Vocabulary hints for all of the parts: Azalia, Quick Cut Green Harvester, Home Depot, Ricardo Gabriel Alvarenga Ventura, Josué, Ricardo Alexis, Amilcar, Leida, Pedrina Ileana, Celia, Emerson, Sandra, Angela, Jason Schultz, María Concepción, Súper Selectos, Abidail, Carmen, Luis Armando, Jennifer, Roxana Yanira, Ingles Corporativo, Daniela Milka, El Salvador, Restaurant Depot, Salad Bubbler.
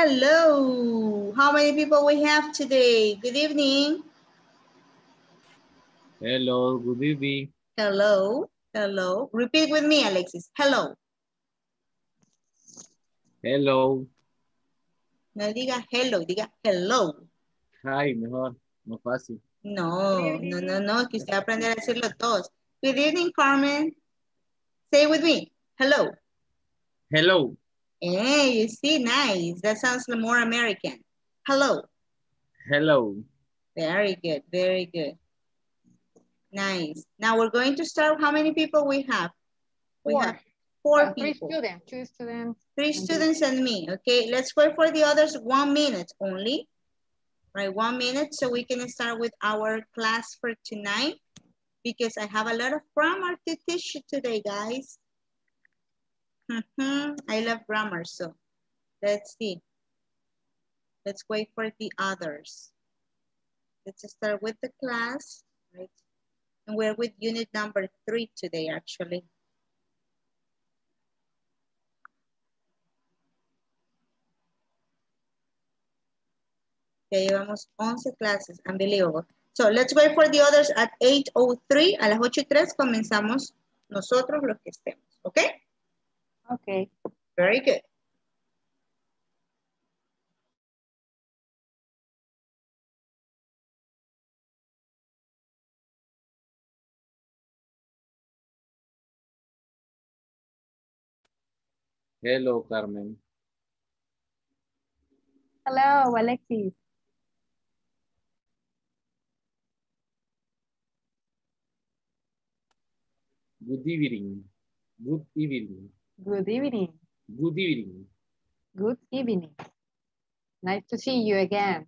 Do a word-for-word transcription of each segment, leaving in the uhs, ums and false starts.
Hello. How many people we have today? Good evening. Hello. Good evening. Hello. Hello. Repeat with me, Alexis. Hello. Hello. No diga hello, diga hello. Hi, mejor, más fácil. No, no, no, no, que usted aprende a decirlo todos. Good evening, Carmen. Say with me. Hello. Hello. Hey, you see, nice. That sounds more American. Hello. Hello. Very good, very good. Nice. Now we're going to start. How many people we have? We four. have four uh, three people. Students. Two students. Three and students and me. Okay, let's wait for the others one minute only. Right, one minute so we can start with our class for tonight because I have a lot of grammar to teach you today, guys. Mm-hmm. I love grammar, so let's see. Let's wait for the others. Let's start with the class, right? And we're with unit number three today, actually. Ya llevamos once clases, unbelievable. So let's wait for the others at eight oh three. A las ocho y tres comenzamos nosotros los que estemos, ¿ok? Okay. Very good. Hello, Carmen. Hello, Alexis. Good evening. Good evening. Good evening. Good evening. Good evening. Nice to see you again.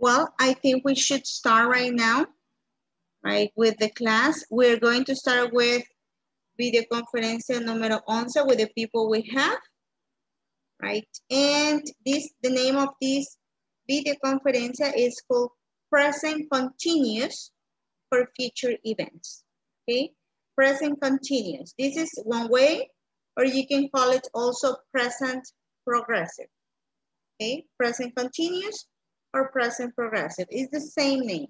Well, I think we should start right now, right, with the class. We're going to start with video conferencia número once with the people we have, right? And this, the name of this video conferencia is called Present Continuous for Future Events, okay? Present Continuous. This is one way, or you can call it also Present Progressive, okay? Present Continuous or present progressive. It's the same name.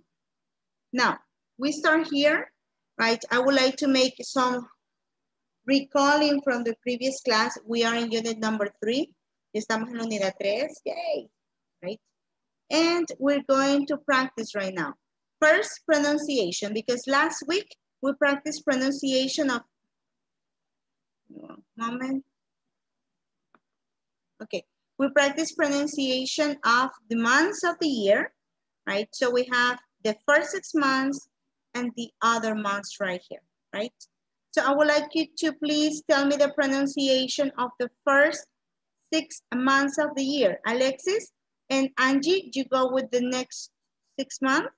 Now, we start here, right? I would like to make some recalling from the previous class. We are in unit number three. Estamos en la unidad tres, yay, right? And we're going to practice right now. First, pronunciation, because last week we practiced pronunciation of, moment. Okay. We practice pronunciation of the months of the year, right? So we have the first six months and the other months right here, right? So I would like you to please tell me the pronunciation of the first six months of the year. Alexis and Angie, you go with the next six months.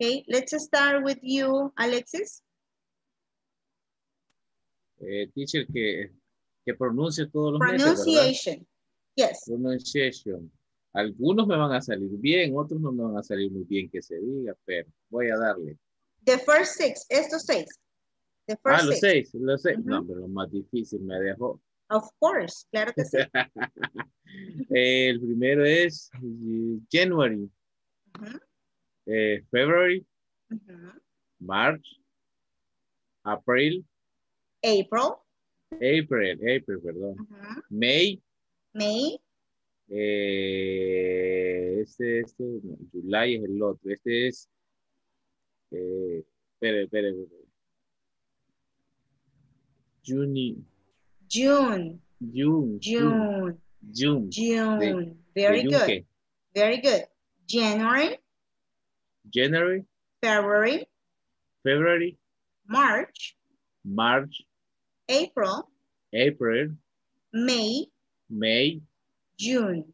Okay, let's start with you, Alexis. Eh, teacher, que, que pronuncie todos los pronunciation. Meses, yes. Pronunciation. Algunos me van a salir bien, otros no me van a salir muy bien que se diga, pero voy a darle. The first six, estos seis. The first ah, los six. seis, los seis. Mm-hmm. No, pero lo más difícil me dejó. Of course, claro que sí. El primero es January, uh-huh. eh, February, uh-huh. March, April, April, April, April, perdón, uh-huh. May, May. Eh, este, este, no, July es el otro. Este es Eh, espere, espere, espere. June. June. June. June. June. June. The, Very the good. Junque. Very good. January. January. February. February. March. March. April. April. May. May. June.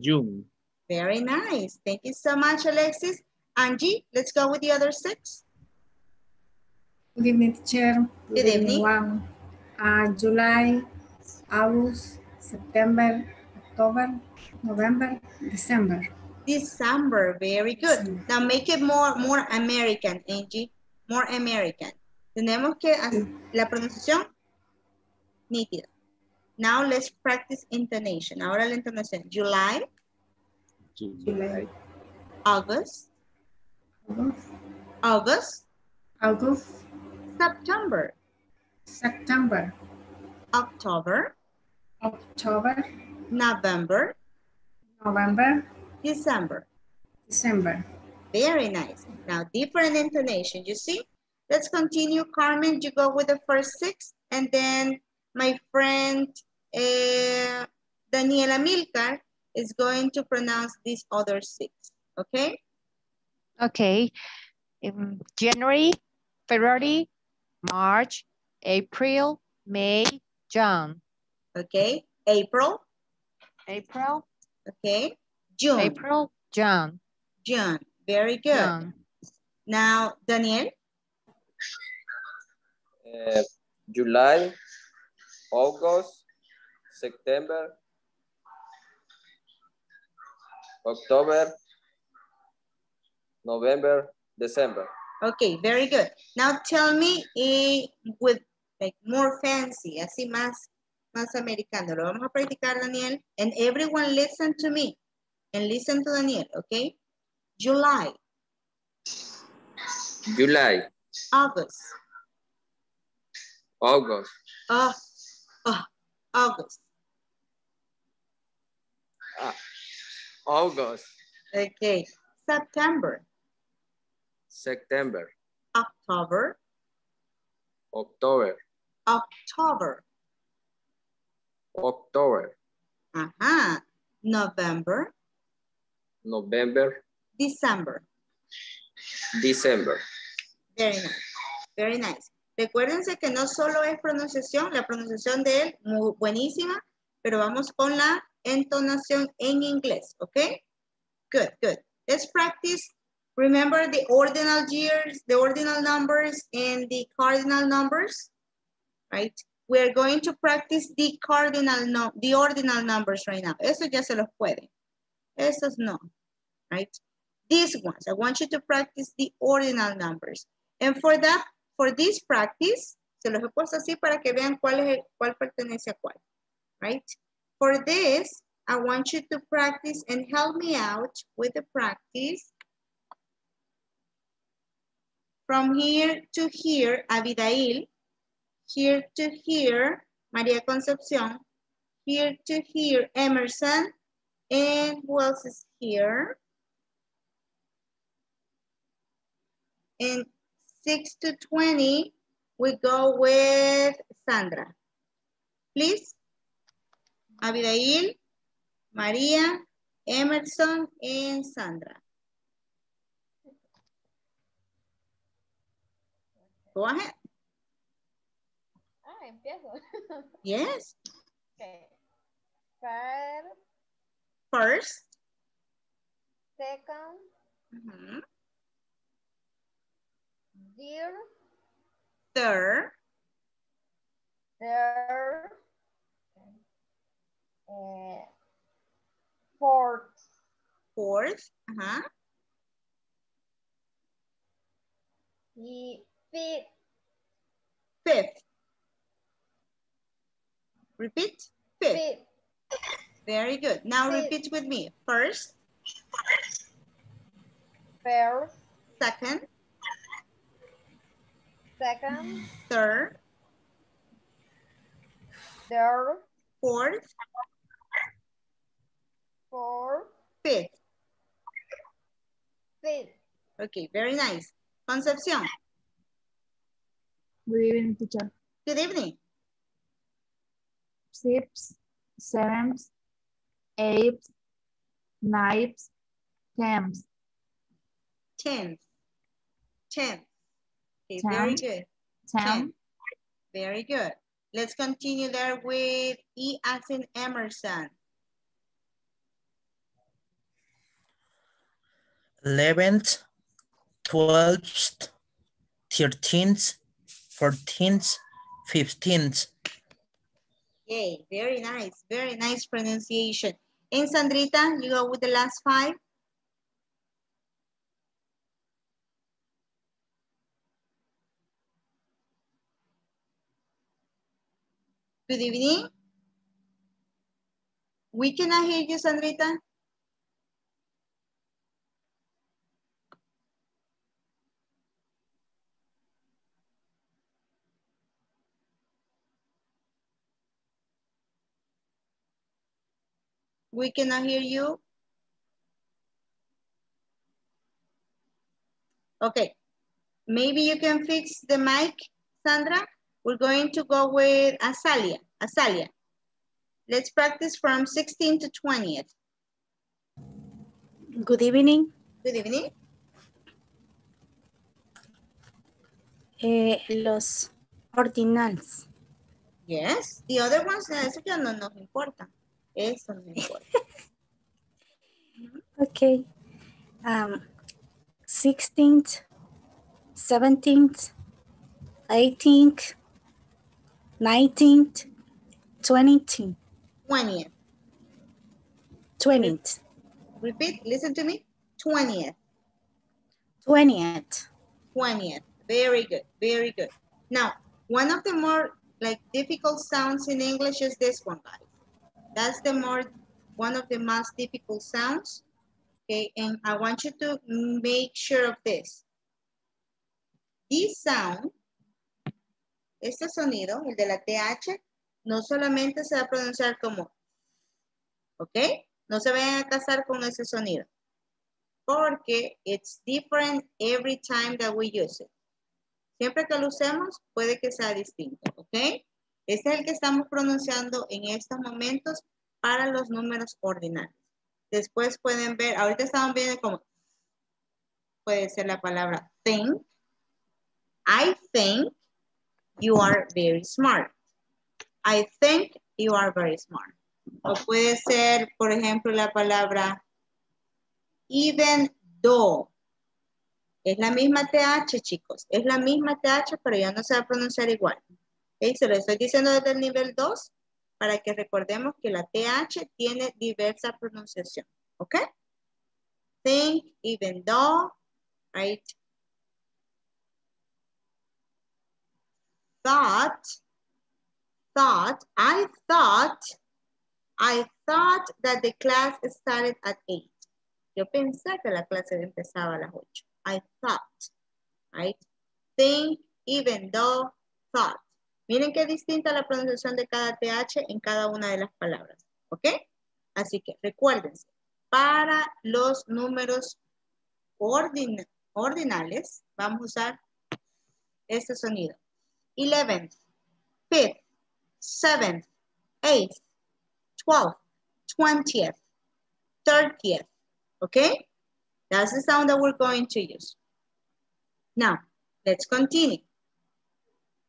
June. Very nice. Thank you so much, Alexis. Angie, let's go with the other six. Good evening, teacher. Good evening. One. Uh, July, August, September, October, November, December. December, very good. December. Now make it more, more American, Angie. More American. Tenemos que hacer la pronunciación nítida. Now let's practice intonation. Ahora la intonación. July. July. August. August. August. August. September. September. October. October. November. November. December. December. Very nice. Now different intonation, you see? Let's continue, Carmen. You go with the first six, and then my friend uh, Daniela Milka is going to pronounce these other six, okay? Okay. Um, January, February, March, April, May, June. Okay. April. April. Okay. June. April, June. June. Very good. June. Now, Daniel. Uh, July, August, September, October, November, December. Okay, very good. Now tell me eh, with like more fancy, así más, más americano. Lo vamos a practicar, Daniel. And everyone listen to me and listen to Daniel, okay? July. July. August. August. Oh, oh, August. Ah, August. Okay. September. September. October. October. October. October. Uh-huh. November. November. December. December. Very nice. Very nice. Recuérdense que no solo es pronunciación, la pronunciación de él, muy buenísima, pero vamos con la entonación en inglés, ¿ok? Good, good. Let's practice. Remember the ordinal years, the ordinal numbers, and the cardinal numbers, right? We're going to practice the cardinal, no, the ordinal numbers right now. Eso ya se los puede. Esos no, right? These ones, I want you to practice the ordinal numbers. And for that, for this practice, se los he puesto así para que vean cuál es el, cuál pertenece a cuál, right? For this, I want you to practice and help me out with the practice. From here to here, Abidail. Here to here, María Concepción. Here to here, Emerson. And who else is here? And six to twenty, we go with Sandra. Please, Abidail, María, Emerson, and Sandra. Go ahead. Ah, empiezo. Yes. Okay. First. Second. Mm-hmm. Dear. Third. Third. Uh, fourth. Fourth. Uh-huh. Fifth. Fifth. Repeat. Fifth. Fifth. Very good. Now Fifth. Repeat with me. First. First. First. Second. Second. Third. Third. Fourth. Fourth. Fifth. Fifth. Okay, very nice. Concepción. Good evening, teacher. Good evening. Six, seven, eight, nine, ten. Ten. Ten. Okay, ten. Very good. Ten. ten. Very good. Let's continue there with E as in Emerson. eleventh, twelfth, thirteenth, fourteenth, fifteenth. Yay, very nice, very nice pronunciation. And Sandrita, you go with the last five. Good evening. We cannot hear you, Sandrita. We cannot hear you. Okay, maybe you can fix the mic, Sandra. We're going to go with Azalia. Azalia, let's practice from sixteen to twentieth. Good evening. Good evening. Eh, los ordinals. Yes, the other ones, eso ya no nos importa. Eso no importa. Okay. Um, sixteenth, seventeenth, eighteenth, nineteenth, twentieth. twentieth. twentieth. Repeat, listen to me. twentieth. twentieth. twentieth. Very good, very good. Now, one of the more like difficult sounds in English is this one, guys. That's the more, one of the most difficult sounds. Okay, and I want you to make sure of this. This sound, este sonido, el de la T H, no solamente se va a pronunciar como, ok, no se vayan a casar con ese sonido, porque it's different every time that we use it. Siempre que lo usemos, puede que sea distinto, ok. Este es el que estamos pronunciando en estos momentos para los números ordinales. Después pueden ver, ahorita estamos viendo como, puede ser la palabra think, I think, you are very smart. I think you are very smart. O puede ser, por ejemplo, la palabra even though. Es la misma T H, chicos. Es la misma T H, pero ya no se va a pronunciar igual. Okay, se lo estoy diciendo desde el nivel dos para que recordemos que la T H tiene diversa pronunciación. ¿Ok? Think, even though, right? Thought, thought, I thought, I thought that the class started at eight. Yo pensé que la clase empezaba a las ocho. I thought, right? Think, even though, thought. Miren qué distinta la pronunciación de cada T H en cada una de las palabras, ¿ok? Así que recuérdense, para los números ordin ordinales, vamos a usar este sonido. eleventh, fifth, seventh, eighth, twelfth, twentieth, thirtieth. Okay? That's the sound that we're going to use. Now, let's continue.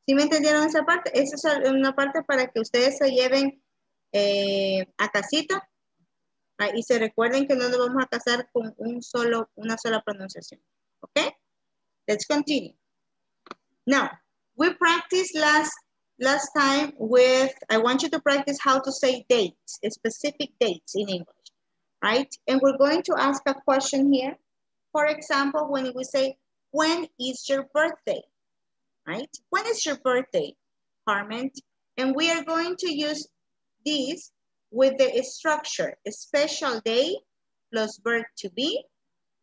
¿Sí me entendieron esa parte? Esa es una parte para que ustedes se lleven eh, a casita ah, y se recuerden que no nos vamos a casar con un solo, una sola pronunciación. Okay? Let's continue. Now, we practiced last, last time with, I want you to practice how to say dates, specific dates in English, right? And we're going to ask a question here. For example, when we say, when is your birthday, right? When is your birthday, Carmen? And we are going to use this with the structure, a special day, plus verb to be,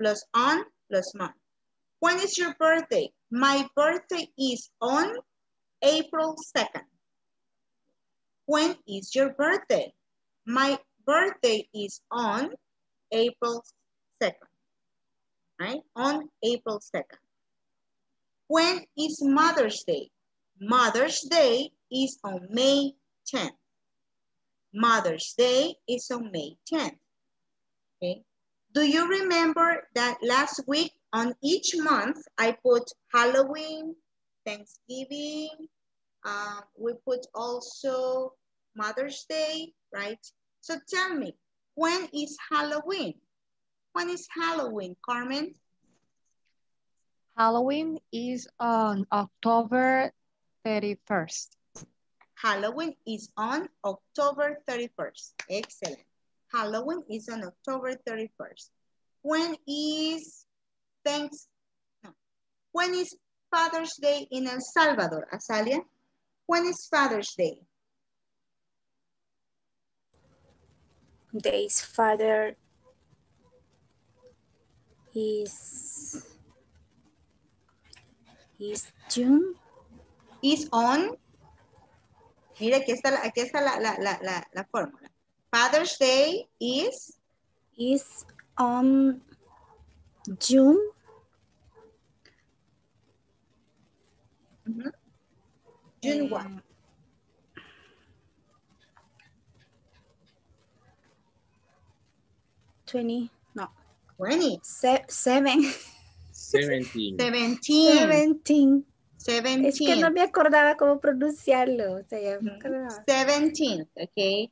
plus on, plus month. When is your birthday? My birthday is on April second. When is your birthday? My birthday is on April second. Right? On April second. When is Mother's Day? Mother's Day is on May tenth. Mother's Day is on May tenth. Okay. Do you remember that last week on each month I put Halloween, Thanksgiving, uh, we put also Mother's Day, right? So tell me, when is Halloween? When is Halloween, Carmen? Halloween is on October thirty-first. Halloween is on October thirty-first. Excellent. Halloween is on October thirty-first. When is Thanks? No. When is Father's Day in El Salvador, Azalia? When is Father's Day? Day's father is is June. Is on. Mira, aquí está, aquí está la, la, la, la, la fórmula. Father's Day is? Is on June. Mm-hmm. June um, what? twenty, no. twenty. Se seven. seventeen. seventeen. seventeen. seventeen. Es que no me acordaba cómo pronunciarlo. O sea, ya me acordaba. seventeenth, okay.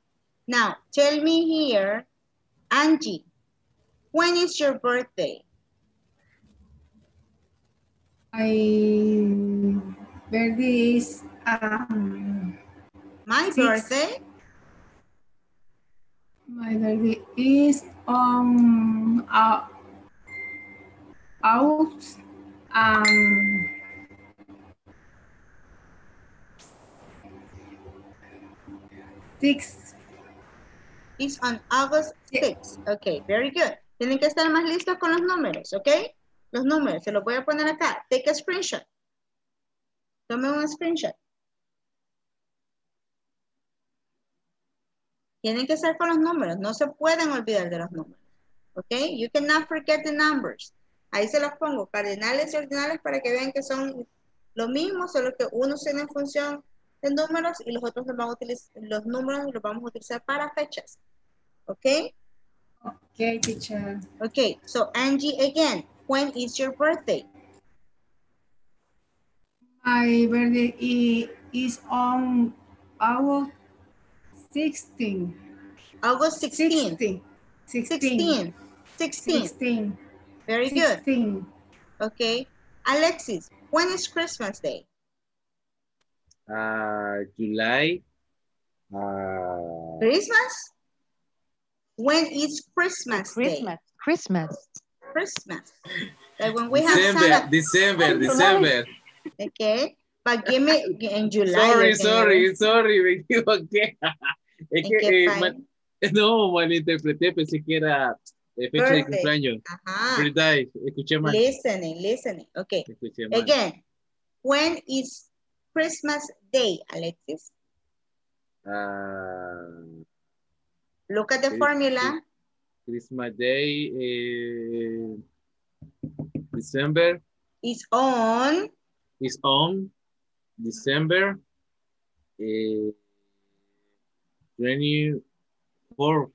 Now, tell me here, Angie, when is your birthday? My birthday is... Um, My six. birthday? My birthday is um, uh, out... Um, six. It's on August sixth. Okay, very good. Tienen que estar más listos con los números, ¿ok? Los números, se los voy a poner acá. Take a screenshot. Tome un screenshot. Tienen que estar con los números. No se pueden olvidar de los números. ¿Ok? You cannot forget the numbers. Ahí se los pongo. Cardinales y ordinales para que vean que son lo mismo, solo que unos tienen función de números y los otros los, van a utilizar, los números los vamos a utilizar para fechas. Okay? Okay, teacher. Okay, so Angie again, when is your birthday? My birthday is on August sixteenth. August sixteenth. sixteen. sixteen. Very good. sixteen. Okay. Alexis, when is Christmas Day? Uh, July. Uh, Christmas? When is Christmas Christmas. Day? Christmas. Christmas. Like when we December, have Santa. December, December. Okay, but give me in July. Sorry, sorry, sorry, me equivoqué. Es que, eh, man, no, malinterpreté, pensé que era eh, fecha Birthday. de cumpleaños. Ajá. Birthday. Escuché mal. Listening, listening. Okay. Again, when is Christmas Day, Alexis? Uh, Look at the Christmas, formula. Christmas Day, uh, December. It's on. It's on December uh, twenty-fourth.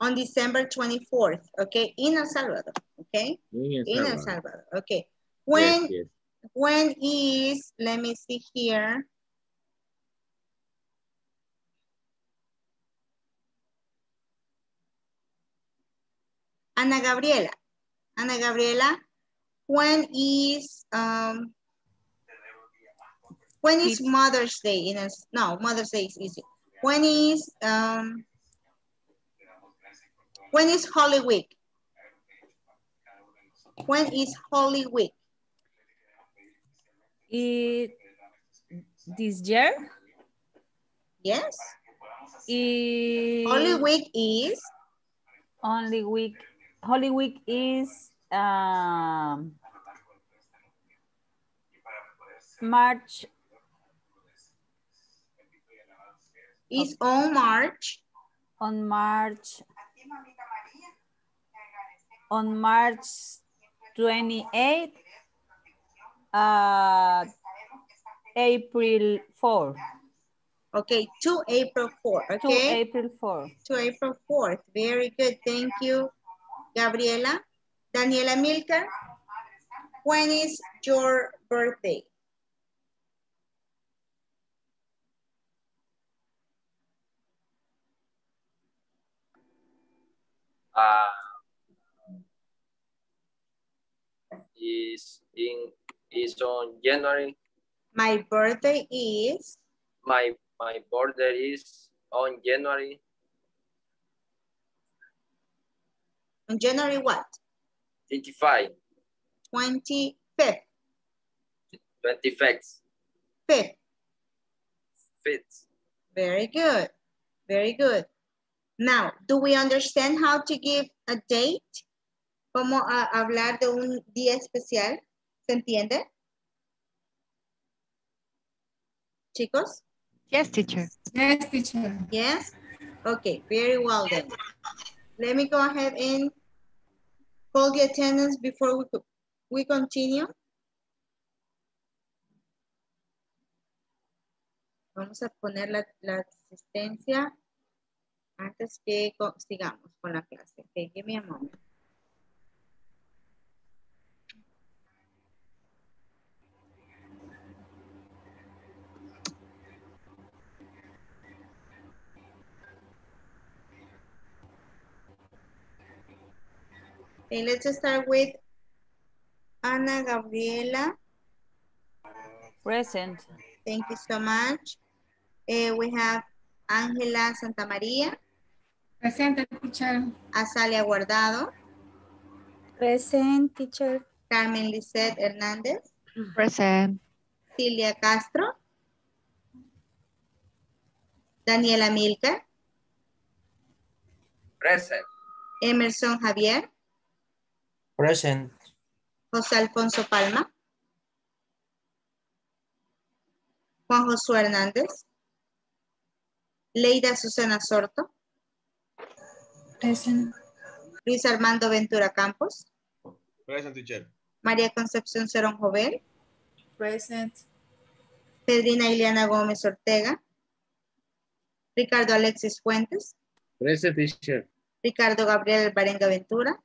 On December twenty-fourth, okay? In El Salvador, okay? In El Salvador, in El Salvador. Okay. When? Yes, yes. When is, let me see here. Ana Gabriela. Ana Gabriela, when is, um, when is Mother's Day? In a, no, Mother's Day is easy. When is, um, when is Holy Week? When is Holy Week? It, this year? Yes. It, Holy Week is? Only week. Holy Week is um, March. Is on March. On March. On March twenty-eighth. uh, April fourth. Okay, to April fourth, okay? To April fourth. To April fourth, very good, thank you, Gabriela. Daniela Milka, when is your birthday? Uh, is in is on January. My birthday is my my birthday is on January. On January what? Twenty-five. Twenty-fifth. Twenty-fifth. Fifth. Fifth. Very good. Very good. Now, do we understand how to give a date? ¿Cómo a hablar de un día especial? ¿Se entiende? Chicos? Yes, teacher. Yes, teacher. Yes? Okay, very well then. Let me go ahead and call the attendance before we, we continue. Vamos a poner la, la asistencia antes que sigamos con la clase. Okay, give me a moment. Okay, let's start with Ana Gabriela. Present. Thank you so much. Uh, we have Angela Santa María. Presente, teacher. Azalia Guardado. Present, teacher. Carmen Lisette Hernández. Present. Celia Castro. Daniela Milka. Present. Emerson Javier. Present. José Alfonso Palma. Juan Josué Hernández. Leida Susana Sorto. Present. Luis Armando Ventura Campos. Present, teacher. María Concepción Cerón Jovel. Present. Pedrina Ileana Gómez Ortega. Ricardo Alexis Fuentes. Present, teacher. Ricardo Gabriel Alvarenga Ventura.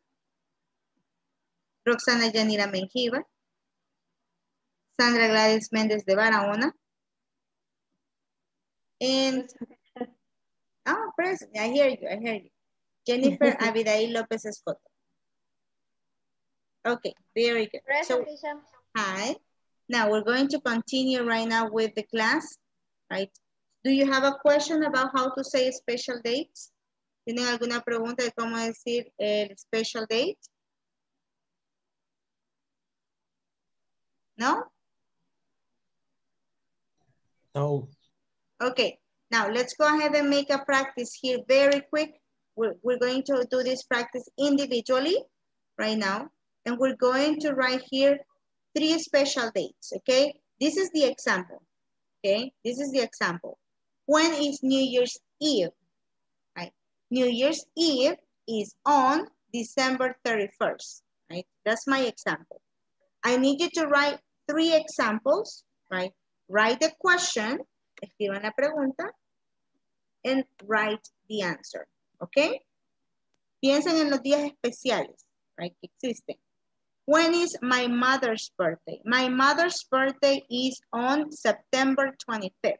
Roxana Yanira Menjiva. Sandra Gladys Méndez de Barahona. And, oh, present, I hear you, I hear you. Jennifer Abidail Lopez Escoto. Okay, very good. So, hi. Now we're going to continue right now with the class, right? Do you have a question about how to say special dates? ¿Tienen alguna pregunta de cómo decir el special date? No? No. Okay, now let's go ahead and make a practice here very quick. We're, we're going to do this practice individually right now. And we're going to write here three special dates, okay? This is the example, okay? This is the example. When is New Year's Eve? Right? New Year's Eve is on December thirty-first, right? That's my example. I need you to write three examples, right? Write the question, escriban la pregunta, and write the answer. ¿Ok? Piensen en los días especiales, right, que existen. When is my mother's birthday? My mother's birthday is on September twenty-fifth.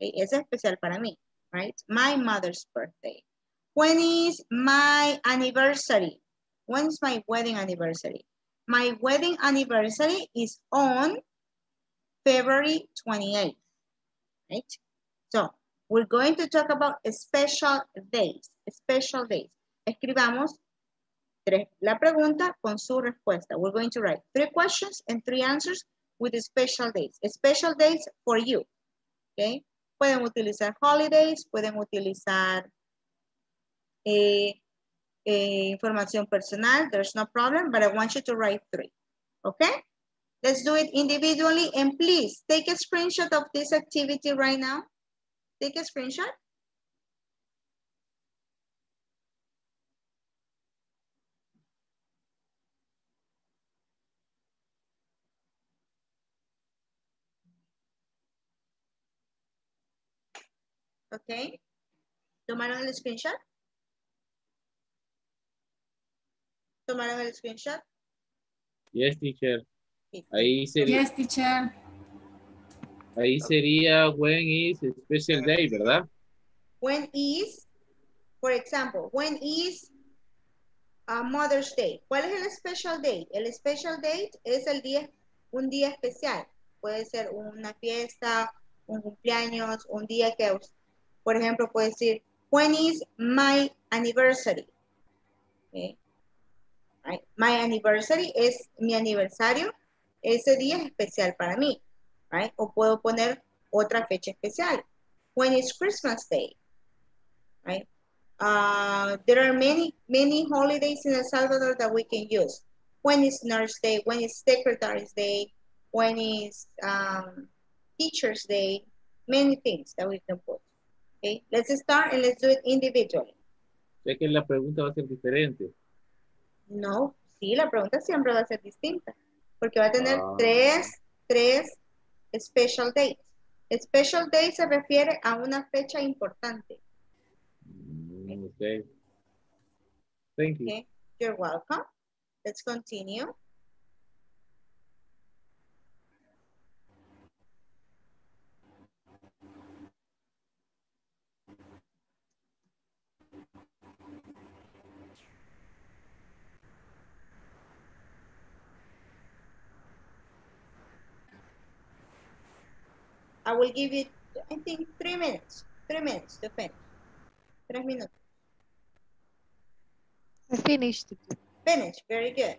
Okay, es especial para mí, right? My mother's birthday. When is my anniversary? When is my wedding anniversary? My wedding anniversary is on February twenty-eighth, right? So, we're going to talk about special days, special days. Escribamos tres, la pregunta con su respuesta. We're going to write three questions and three answers with special days. Special days for you, okay? Pueden utilizar holidays, pueden utilizar eh, eh, información personal. There's no problem, but I want you to write three, okay? Let's do it individually, and please take a screenshot of this activity right now. Take a screenshot. ¿Ok? ¿Tomaron el screenshot? ¿Tomaron el screenshot? Yes, teacher. Sí. Ahí sería... Yes, teacher. Ahí sería when is a special day, ¿verdad? When is, por ejemplo, when is a Mother's Day. ¿Cuál es el special date? El special date es el día, un día especial. Puede ser una fiesta, un cumpleaños, un día que, por ejemplo, puede decir, when is my anniversary? Okay. My anniversary es mi aniversario. Ese día es especial para mí. Right? O puedo poner otra fecha especial. When is Christmas Day? Right? Uh, there are many, many holidays in El Salvador that we can use. When is Nurse Day? When is Secretary's Day? When is um, Teacher's Day? Many things that we can put. Okay? Let's start and let's do it individually. Sé que la pregunta va a ser diferente. No, sí, la pregunta siempre va a ser distinta. Porque va a tener ah. tres, tres special dates. Special day se refiere a una fecha importante. Okay. Thank you. Okay. You're welcome. Let's continue. I will give you, I think, three minutes. Three minutes to finish. Tres minutos. Finished. Finished. Very good.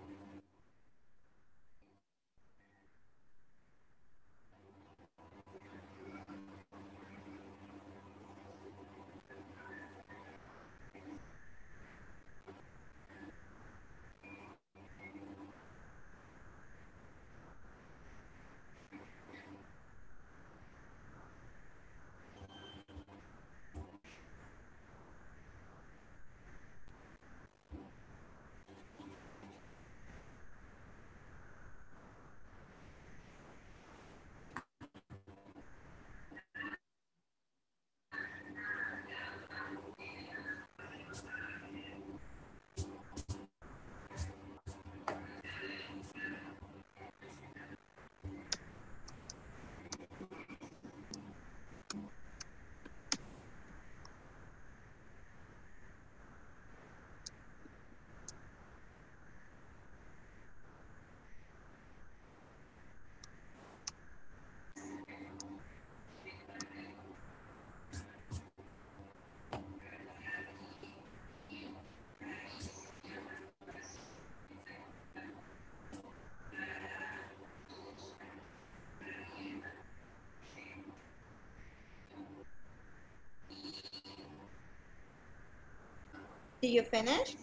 Did you finish?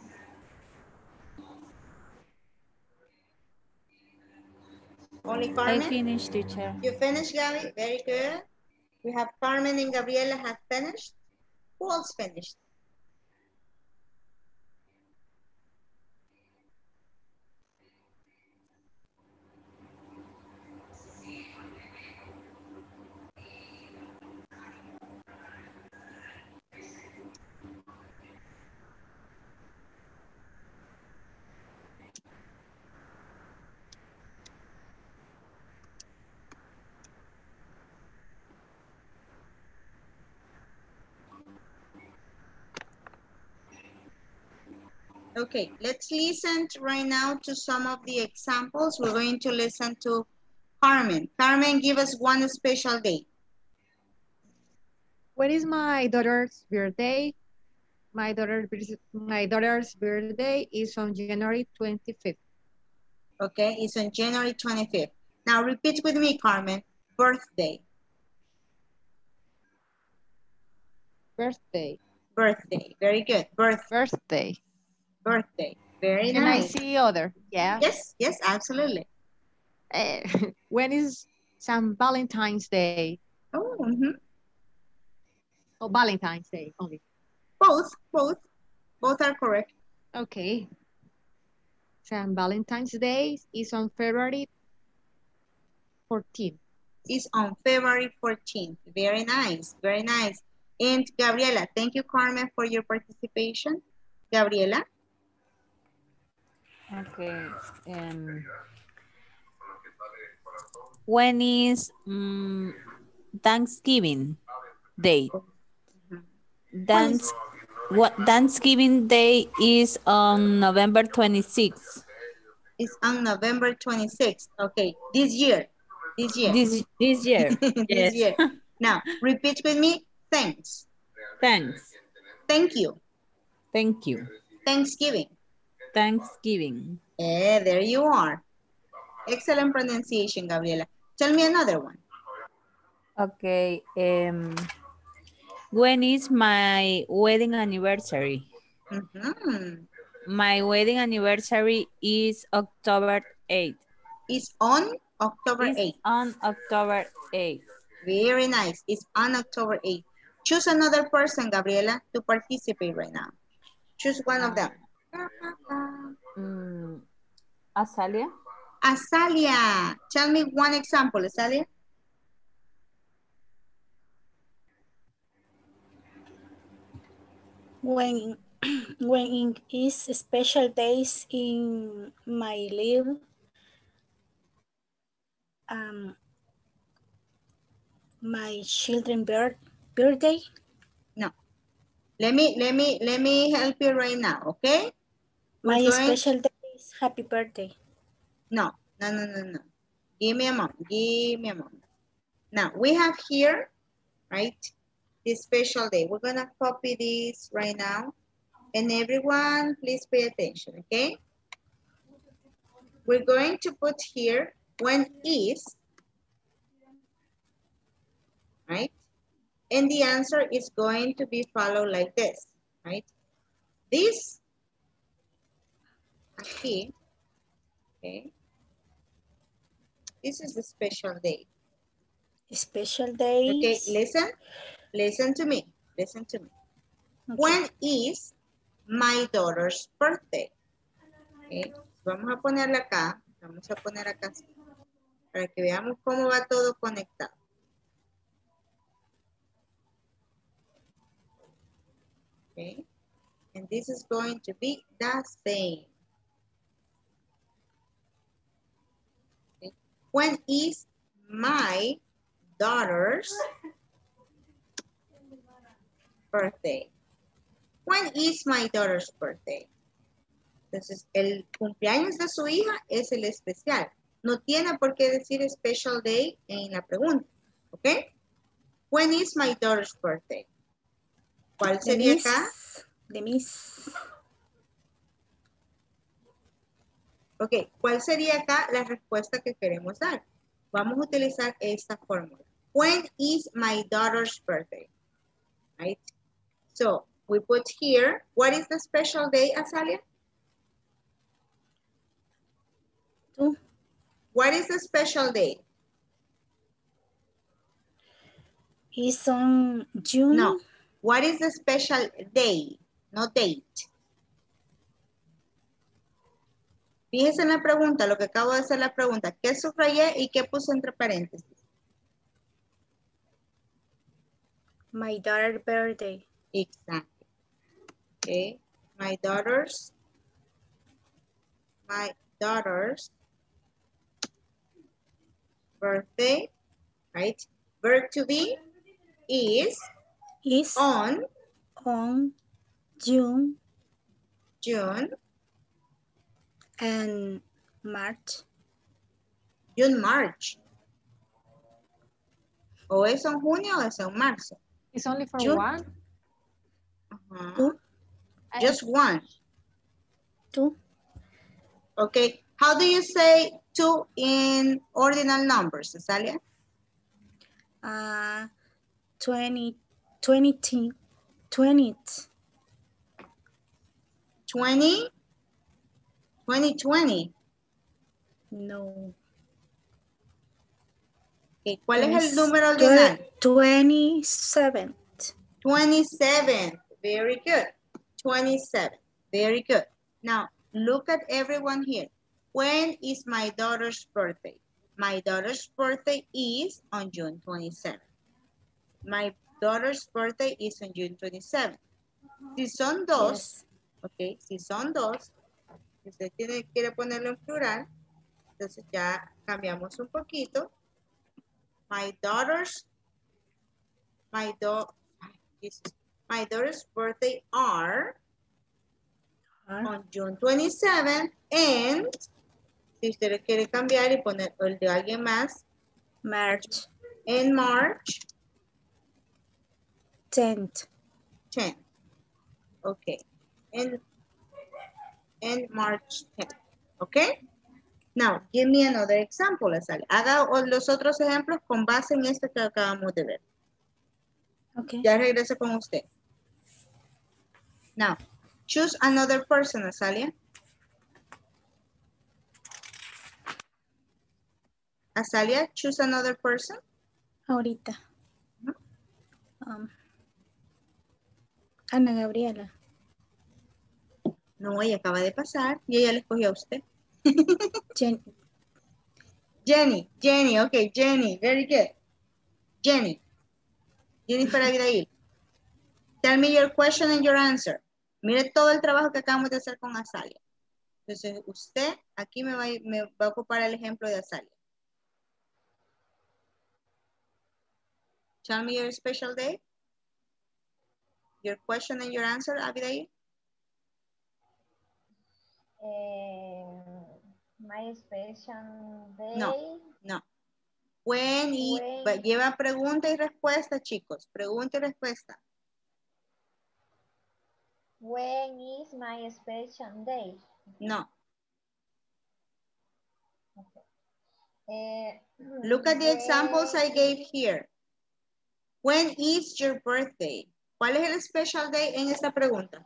Only Carmen? I finished, teacher. You finished, Gabby? Very good. We have Carmen and Gabriela have finished. Who else finished? Okay, let's listen to right now to some of the examples. We're going to listen to Carmen. Carmen, give us one special day. When is my daughter's birthday? My daughter, my daughter's birthday is on January twenty-fifth. Okay, it's on January twenty-fifth. Now repeat with me, Carmen. Birthday. Birthday. Birthday. Very good. Birth. Birthday. Birthday. Very Can nice. Can I see other? Yeah. Yes, yes, absolutely. Uh, when is Saint Valentine's Day? Oh, mm-hmm. Oh, Valentine's Day only. Both, both. Both are correct. Okay. Saint Valentine's Day is on February fourteenth. It's on February fourteenth. Very nice, very nice. And Gabriela, thank you, Carmen, for your participation. Gabriela. Okay. Um, when is um, Thanksgiving Day? Dance, what, Thanksgiving Day is on November twenty-sixth. It's on November twenty-sixth. Okay, this year. This year. This, this year. This yes. year. Now, repeat with me. Thanks. Thanks. Thank you. Thank you. Thanksgiving. Thanksgiving. Yeah, there you are. Excellent pronunciation, Gabriela. Tell me another one. Okay. Um, when is my wedding anniversary? Mm-hmm. My wedding anniversary is October eighth. It's on October eighth. It's on October eighth. Very nice. It's on October eighth. Choose another person, Gabriela, to participate right now. Choose one of them. Mm, Azalia. Azalia. Tell me one example, Azalia. When... When it is special days in my life, um, my children's birth, birthday. No, let me let me let me help you right now, okay? My going... special days, happy birthday. No, no, no, no, no. Give me a moment. Give me a moment. Now we have here, right? This special day. We're gonna copy this right now. And everyone, please pay attention, okay? We're going to put here when is, right? And the answer is going to be followed like this, right? This, aquí, okay? This is a special day. A special day. Okay, listen, listen to me, listen to me. Okay. When is my daughter's birthday. Okay. Vamos a ponerla acá. Vamos a poner acá. Para que veamos cómo va todo conectado. Okay. And this is going to be the same. Okay. When is my daughter's birthday? When is my daughter's birthday? Entonces, el cumpleaños de su hija es el especial. No tiene por qué decir special day en la pregunta. ¿Ok? When is my daughter's birthday? ¿Cuál sería acá? De Miss. Ok, ¿cuál sería acá la respuesta que queremos dar? Vamos a utilizar esta fórmula. When is my daughter's birthday? Right? So, we put here, what is the special day, Azalia? Mm. What is the special day? It's on June. No. What is the special day? No date. Fíjense en la pregunta, lo que acabo de hacer la pregunta. ¿Qué subrayé y qué puse entre paréntesis? My daughter's birthday. Exactly. Okay, my daughter's, my daughter's birthday, right? Verb to be is, is on, on June, June, and March, June, March. O es en junio o es en marzo. It's only for June. One? Uh-huh. Just one. Two. Okay. How do you say two in ordinal numbers, Azalia? Uh, twenty, twenty, twenty. Twenty? Twenty, twenty. No. Okay. ¿Cuál twenty, es el número ordinal? Twenty-seven. Twenty-seven. Very good. twenty-seven. Very good. Now, look at everyone here. When is my daughter's birthday? My daughter's birthday is on June twenty-seventh. My daughter's birthday is on June twenty-seventh. Si son dos, yes. Ok, si son dos, si usted tiene, quiere ponerlo en plural, entonces ya cambiamos un poquito. My daughter's, my, do, my daughter's birthday are huh? on June twenty-seventh and, si usted lo quiere cambiar y poner el de alguien más, March. En March. tenth. tenth. Okay. And, and March tenth. Okay. Now, give me another example, Azalia. Haga los otros ejemplos con base en este que acabamos de ver. Okay. Ya regreso con usted. Now, choose another person, Azalia. Azalia, choose another person. Ahorita. Uh-huh. um, Ana Gabriela. No, ella acaba de pasar y ella le escogió a usted. Jenny. Jenny, Jenny, ok, Jenny, very good. Jenny. Jennifer Abidail. Tell me your question and your answer. Mire todo el trabajo que acabamos de hacer con Azalia. Entonces usted aquí me va, me va a ocupar el ejemplo de Azalia. Tell me your special day. Your question and your answer, Abidail. Uh, my special day. No, no. When y when... lleva pregunta y respuesta, chicos. Pregunta y respuesta. When is my special day? No. Okay. Uh, Look at the when... examples I gave here. When is your birthday? ¿Cuál es el special day en esta pregunta?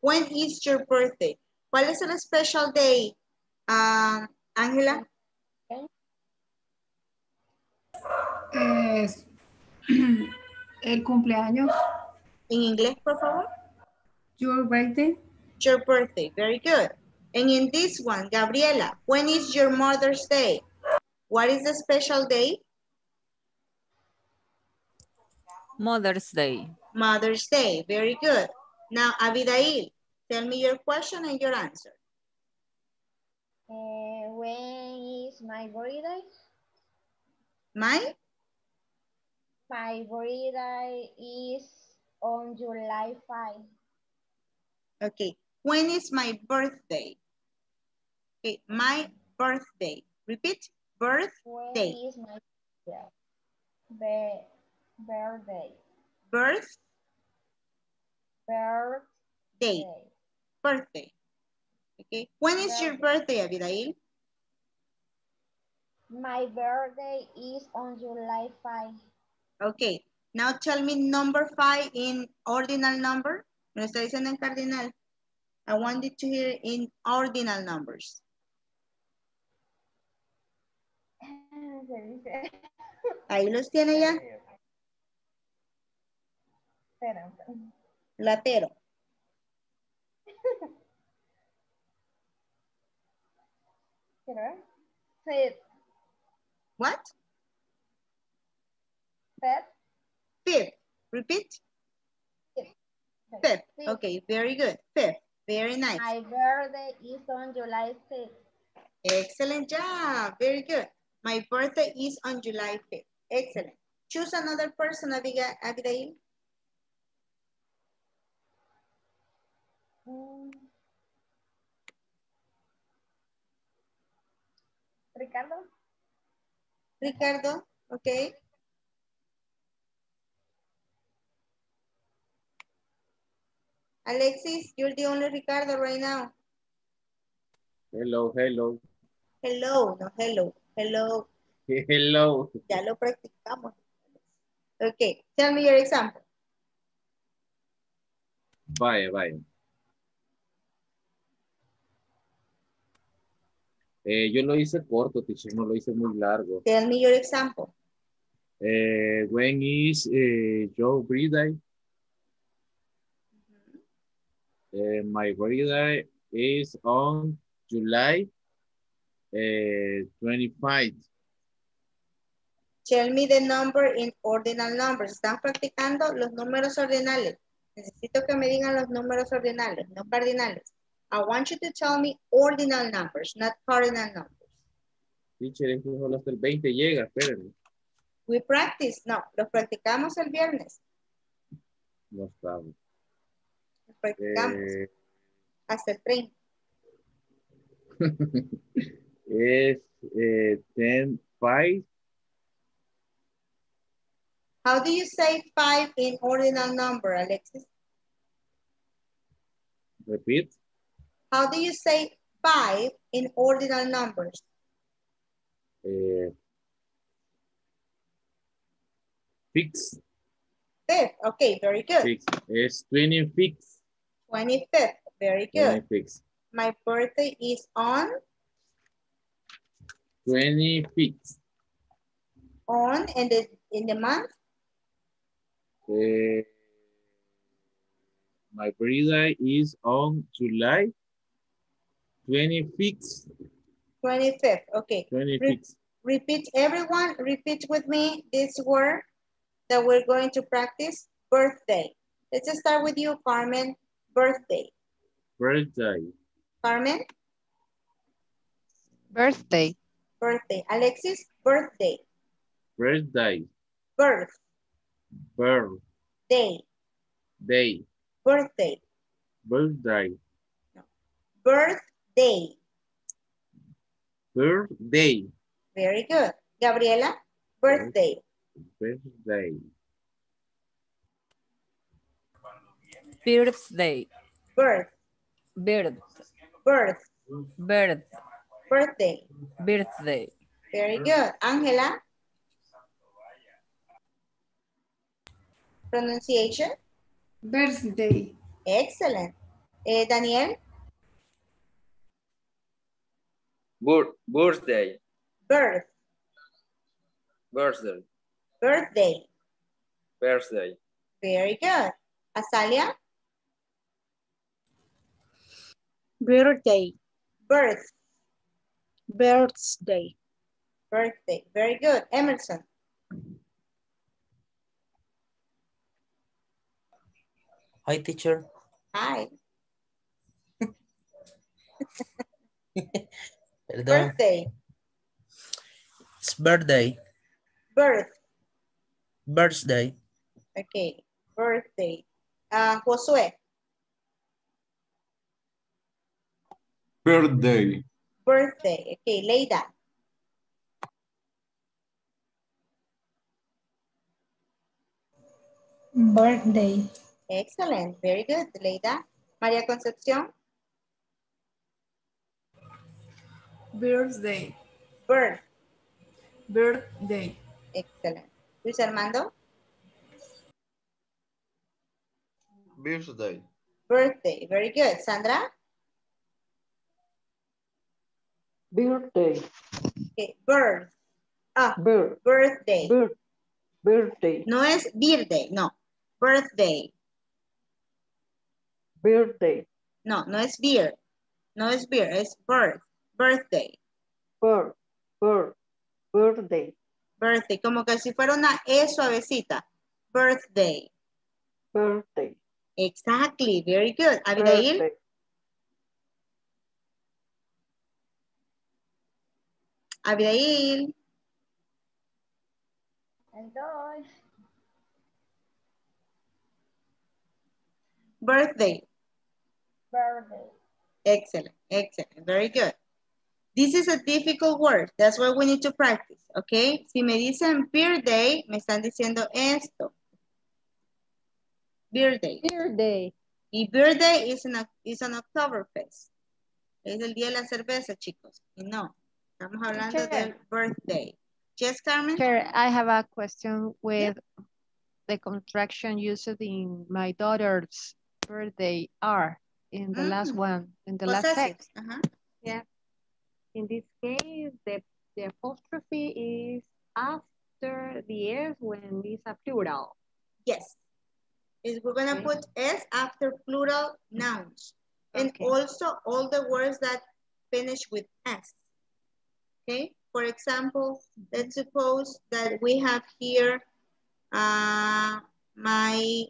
When is your birthday? ¿Cuál es el special day, Ángela? Uh, es el cumpleaños. En inglés, por favor. Your birthday. Your birthday, very good. And in this one, Gabriela, when is your Mother's Day? What is the special day? Mother's Day. Mother's Day. Very good. Now, Abidail, tell me your question and your answer. Uh, when is my birthday? My? My birthday is on July fifth. Okay. When is my birthday? Okay. My birthday. Repeat. Birthday. When is my birthday? Birthday. Birth? Birthday. Birthday. Okay. When is birthday. Your birthday, Abidail? My birthday is on July fifth. Okay. Now tell me number five in ordinal number. Me lo está diciendo en cardinal. I wanted to hear in ordinal numbers. Ahí los tiene ya. Latero. Fifth. What? Fifth. Fifth. Repeat. Fifth. Fifth. Fifth. Okay, very good. Fifth. Very nice. My birthday is on July fifth. Excellent job. Very good. My birthday is on July fifth. Excellent. Choose another person, Abigail. Ricardo. Ricardo, okay. Alexis, you're the only Ricardo right now. Hello, hello. Hello, no, hello, hello. Hello. Ya lo practicamos. Okay, tell me your example. Bye, bye. Eh, yo lo hice corto, teacher, no lo hice muy largo. Tell me your example. Eh, when is eh, your birthday? Mm-hmm. eh, my birthday is on July eh, twenty-fifth. Tell me the number in ordinal numbers. Están practicando los números ordinales. Necesito que me digan los números ordinales, no cardinales. I want you to tell me ordinal numbers, not cardinal numbers. Teacher, es que solo hasta el veinte llega, espérenme. We practice, no, los practicamos el viernes. No estamos. Los practicamos eh... hasta el treinta. Es eh, ten, five. How do you say five in ordinal number, Alexis? Repeat. How do you say five in ordinal numbers? Uh, fix. Fifth, okay, very good. Fix. It's twenty-fifth. twenty-fifth, very good. twenty-fifth. My birthday is on? twenty-fifth. On, and the, in the month? Uh, my birthday is on July twenty-fifth. twenty-fifth, okay. twenty-fifth. Re repeat, everyone, repeat with me this word that we're going to practice, birthday. Let's just start with you, Carmen, birthday. Birthday. Carmen? Birthday. Birthday. Alexis, birthday. Birthday. Birth. Birth. Day. Day. Birthday. Birthday. No. Birthday. Birthday. Very good. Gabriela, birthday. Birthday. Birthday. Birth. Birth. Birth. Birth. Birthday. Birthday. Very good. Angela. Pronunciation? Birthday. Excellent. Eh, Daniel? Birth, birthday. Birth. Birthday. Birthday. Birthday. Very good. Azalia? Birthday. Birth. Birthday. Birthday. Very good. Emerson? Hi, teacher. Hi. Birthday. It's birthday. Birth. Birthday. Okay, birthday. Uh, Josué. Birthday. Birthday. Okay, Leida. Birthday. Excellent. Very good, Leida. María Concepción. Birthday. Birth. Birthday. Excellent. Luis Armando. Birthday. Birthday. Very good. Sandra. Birthday. Okay. Birth. Ah, birth. Birthday. Birth. Birthday. No es birthday, no. Birthday. Birthday. No, no es beer. No es beer, es birth. Birthday. Birth. Birth. Birthday. Birthday. Como que si fuera una E suavecita. Birthday. Birthday. Exactly. Very good. Abidail. Birthday. Abidail. Hello. Birthday. Birthday. Excellent. Excellent. Very good. This is a difficult word. That's why we need to practice, okay? Si me dicen birthday, me están diciendo esto. Birthday. Birthday. Y birthday is an, is an Oktoberfest. Es el día de la cerveza, chicos. Y no, estamos hablando sure. del birthday. Yes, Carmen? Sure. I have a question with yeah. the contraction used in my daughter's birthday are in the mm. last one, in the Possessive. last text. Uh-huh. Yeah. In this case, the, the apostrophe is after the S when it's a plural. Yes. Is we're going to okay. put S after plural nouns. And okay. also all the words that finish with S. Okay? For example, let's suppose that we have here uh, my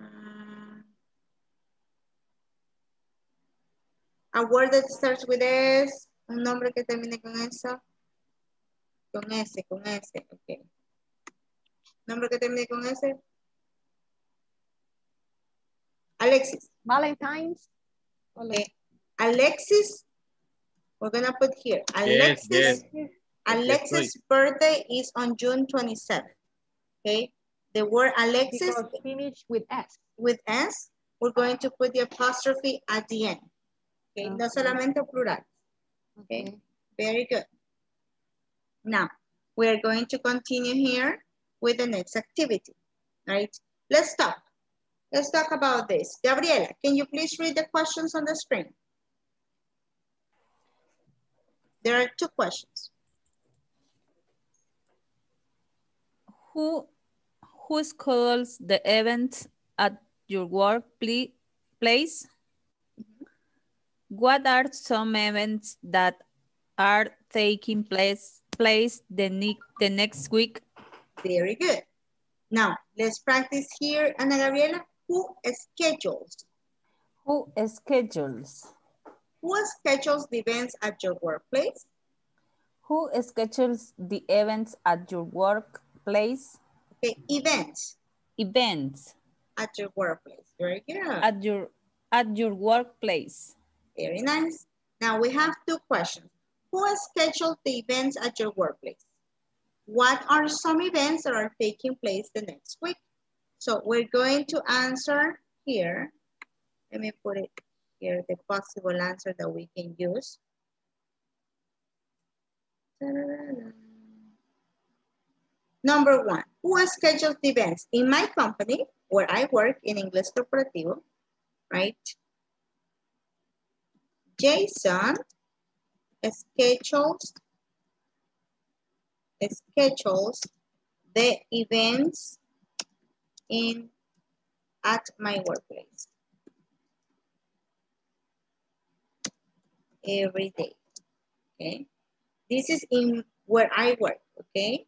uh, a word that starts with S, un nombre que termine con eso, con S, con S, okay. Nombre que termine con S. Alexis. Valentine's. Okay. Alexis, we're gonna put here. Alexis, yes, yes. Alexis' yes, birthday is on June twenty-seventh. Okay. The word Alexis finished with S. With S, we're going to put the apostrophe at the end. Okay. No solamente plural. Okay. Okay. Very good. Now we're going to continue here with the next activity. All right. Let's stop. Let's talk about this. Gabriela, can you please read the questions on the screen? There are two questions. Who, who schedules the event at your workplace? Mm-hmm. What are some events that are taking place, place the, ne the next week? Very good. Now, let's practice here, Ana Gabriela. Who schedules? Who schedules? Who schedules the events at your workplace? Who schedules the events at your workplace? Okay, events. Events. At your workplace. Very good. At your, at your workplace. Very nice. Now we have two questions. Who schedules the events at your workplace? What are some events that are taking place the next week? So we're going to answer here. Let me put it here, the possible answer that we can use. Number one, who schedules the events? In my company, where I work in Ingles Corporativo, right? Jason schedules, schedules the events in at my workplace every day. Okay, this is in where I work. Okay,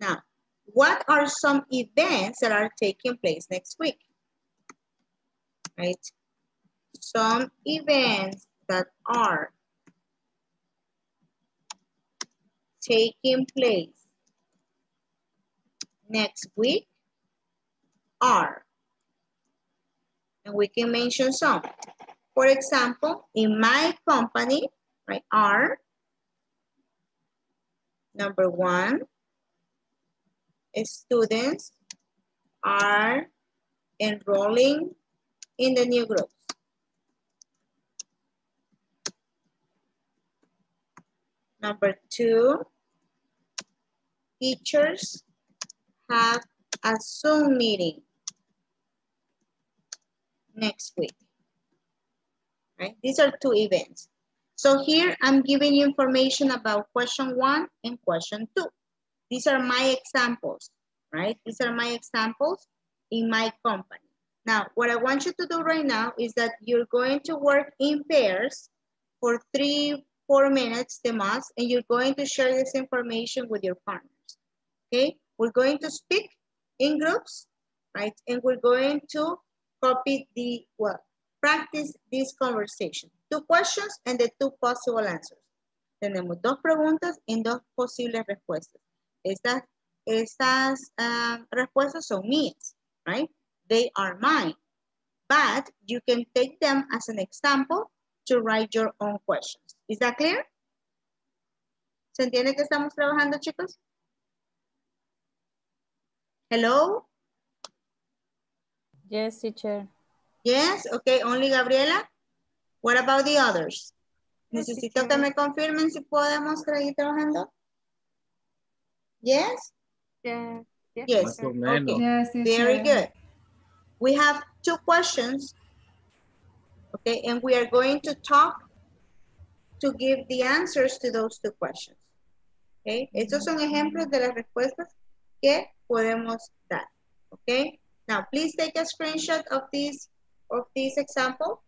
now what are some events that are taking place next week? Right, some events that are taking place next week are, and we can mention some. For example, in my company, right, are number one, students are enrolling in the new groups. Number two, teachers have a Zoom meeting next week, right? These are two events. So here I'm giving you information about question one and question two. These are my examples, right? These are my examples in my company. Now, what I want you to do right now is that you're going to work in pairs for three, four minutes the most, and you're going to share this information with your partners, okay? We're going to speak in groups, right? And we're going to copy the, well, practice this conversation. Two questions and the two possible answers. Tenemos dos preguntas y dos posibles respuestas. Estas, estas um, respuestas son mías, right? They are mine. But you can take them as an example to write your own questions. Is that clear? ¿Se entiende que estamos trabajando, chicos? Hello? Yes, teacher. Yes, okay, only Gabriela. What about the others? Yes, necesito teacher. Que me confirmen si podemos seguir trabajando. Yes? Yeah. Yes, yes. Okay. Yes, very good. We have two questions, okay, and we are going to talk to give the answers to those two questions, okay? Mm-hmm. Estos son ejemplos de las respuestas que podemos dar, okay? Now, please take a screenshot of this, of this example.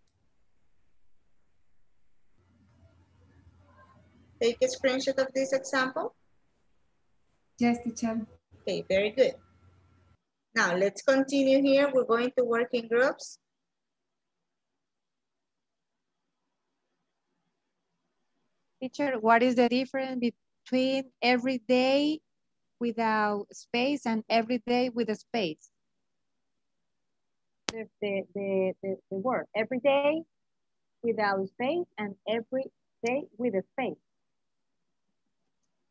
take a screenshot of this example? Yes, teacher. Okay, very good. Now let's continue here. We're going to work in groups. Teacher, what is the difference between every day without space and every day with a space? The, the, the, the, the word, every day without space and every day with a space.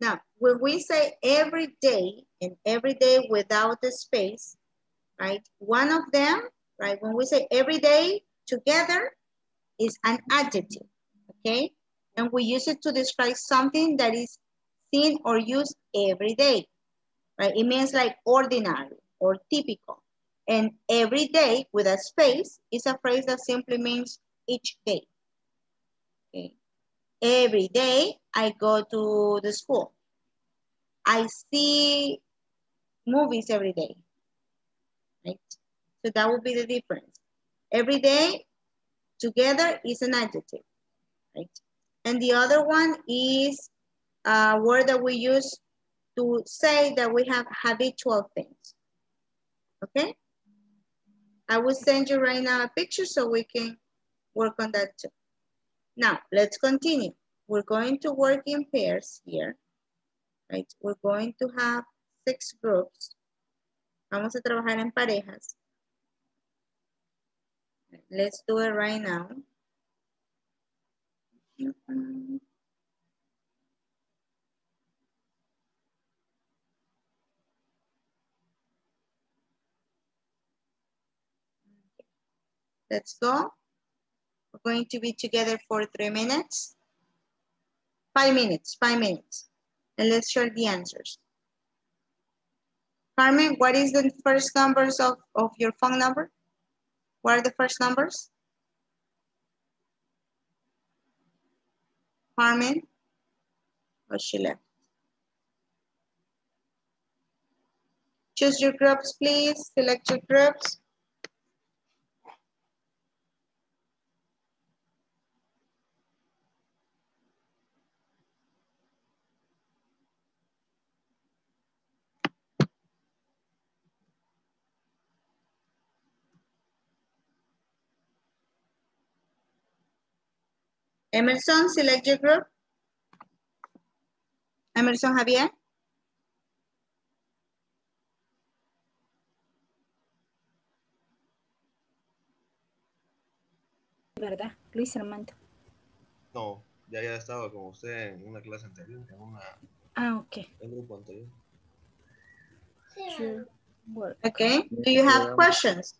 Now, when we say every day and every day without the space, right? One of them, right? When we say every day together is an adjective, okay? And we use it to describe something that is seen or used every day, right? It means like ordinary or typical. And every day with a space is a phrase that simply means each day, okay? Every day I go to the school. I see movies every day, right? So that would be the difference. Every day together is an adjective, right? And the other one is a word that we use to say that we have habitual things, okay? I will send you right now a picture so we can work on that too. Now, let's continue. We're going to work in pairs here, right? We're going to have six groups. Vamos a trabajar en parejas. Let's do it right now. Let's go. We're going to be together for three minutes. Five minutes, five minutes. And let's share the answers. Carmen, what is the first numbers of, of your phone number? What are the first numbers? Carmen? Oh, she left. Choose your groups, please. Select your groups. Emerson, select your group. Emerson Javier. ¿Verdad? Luis Armando. No, ya había estado con usted en una clase anterior. En una, ah, ok. En un grupo anterior. Yeah. Okay. Do you have questions?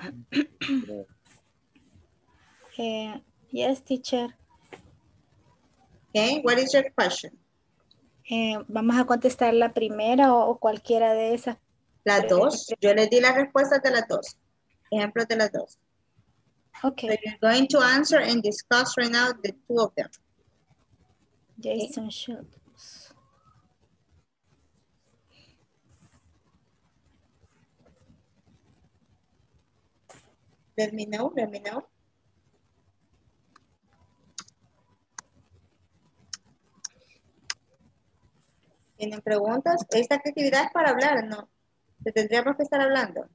uh, yes, teacher. Okay, what is your question? Eh, vamos a contestar la primera o, o cualquiera de esas. Las dos. Yo les di las respuestas de las dos. Ejemplos de las dos. Okay. So you're going to answer and discuss right now the two of them. Jason Schultz. Let me know, let me know. ¿Tienen preguntas? Esta actividad es para hablar, ¿no? Tendríamos que estar hablando.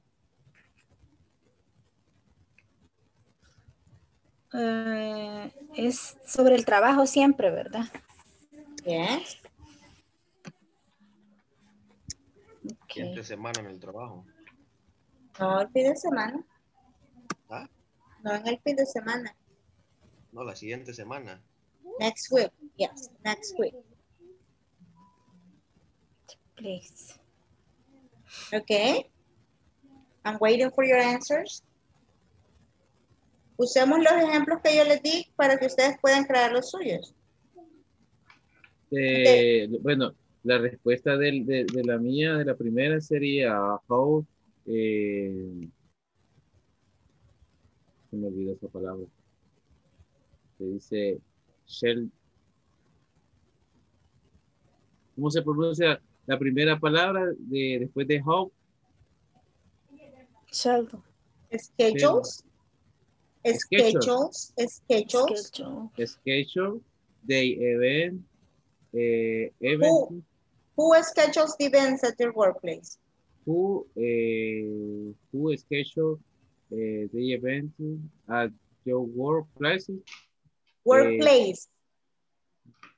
Uh, es sobre el trabajo siempre, ¿verdad? Yes. Okay. ¿Entre semana en el trabajo? No, el fin de semana. ¿Ah? No, en el fin de semana. No, la siguiente semana. Next week, yes, next week. Please. Okay. I'm waiting for your answers. Usemos los ejemplos que yo les di para que ustedes puedan crear los suyos. Eh, okay. Bueno, la respuesta del, de, de la mía, de la primera sería how, eh, se me olvidó esa palabra. Se dice shell. ¿Cómo se pronuncia? La primera palabra de, después de how. Schedule. Schedules. Schedules. Schedules. Schedule. Schedule. They event. Uh, who, who schedules the events at your workplace? Who uh, who schedules uh, the events at your workplace? Workplace. Uh,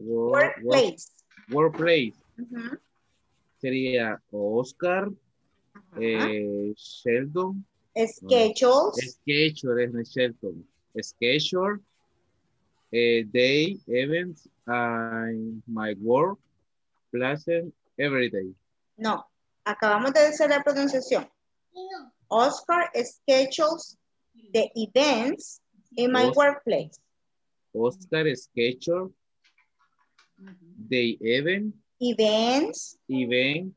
work, workplace. Work, workplace. Uh-huh. Sería Oscar, uh-huh. eh, Sheldon. Schedules. Uh, schedule es Sheldon. Schedule. Uh, day, events, and my work, pleasant, every day. No, acabamos de hacer la pronunciación. No. Oscar schedules the events in my Oscar, workplace. Oscar schedules the event, events event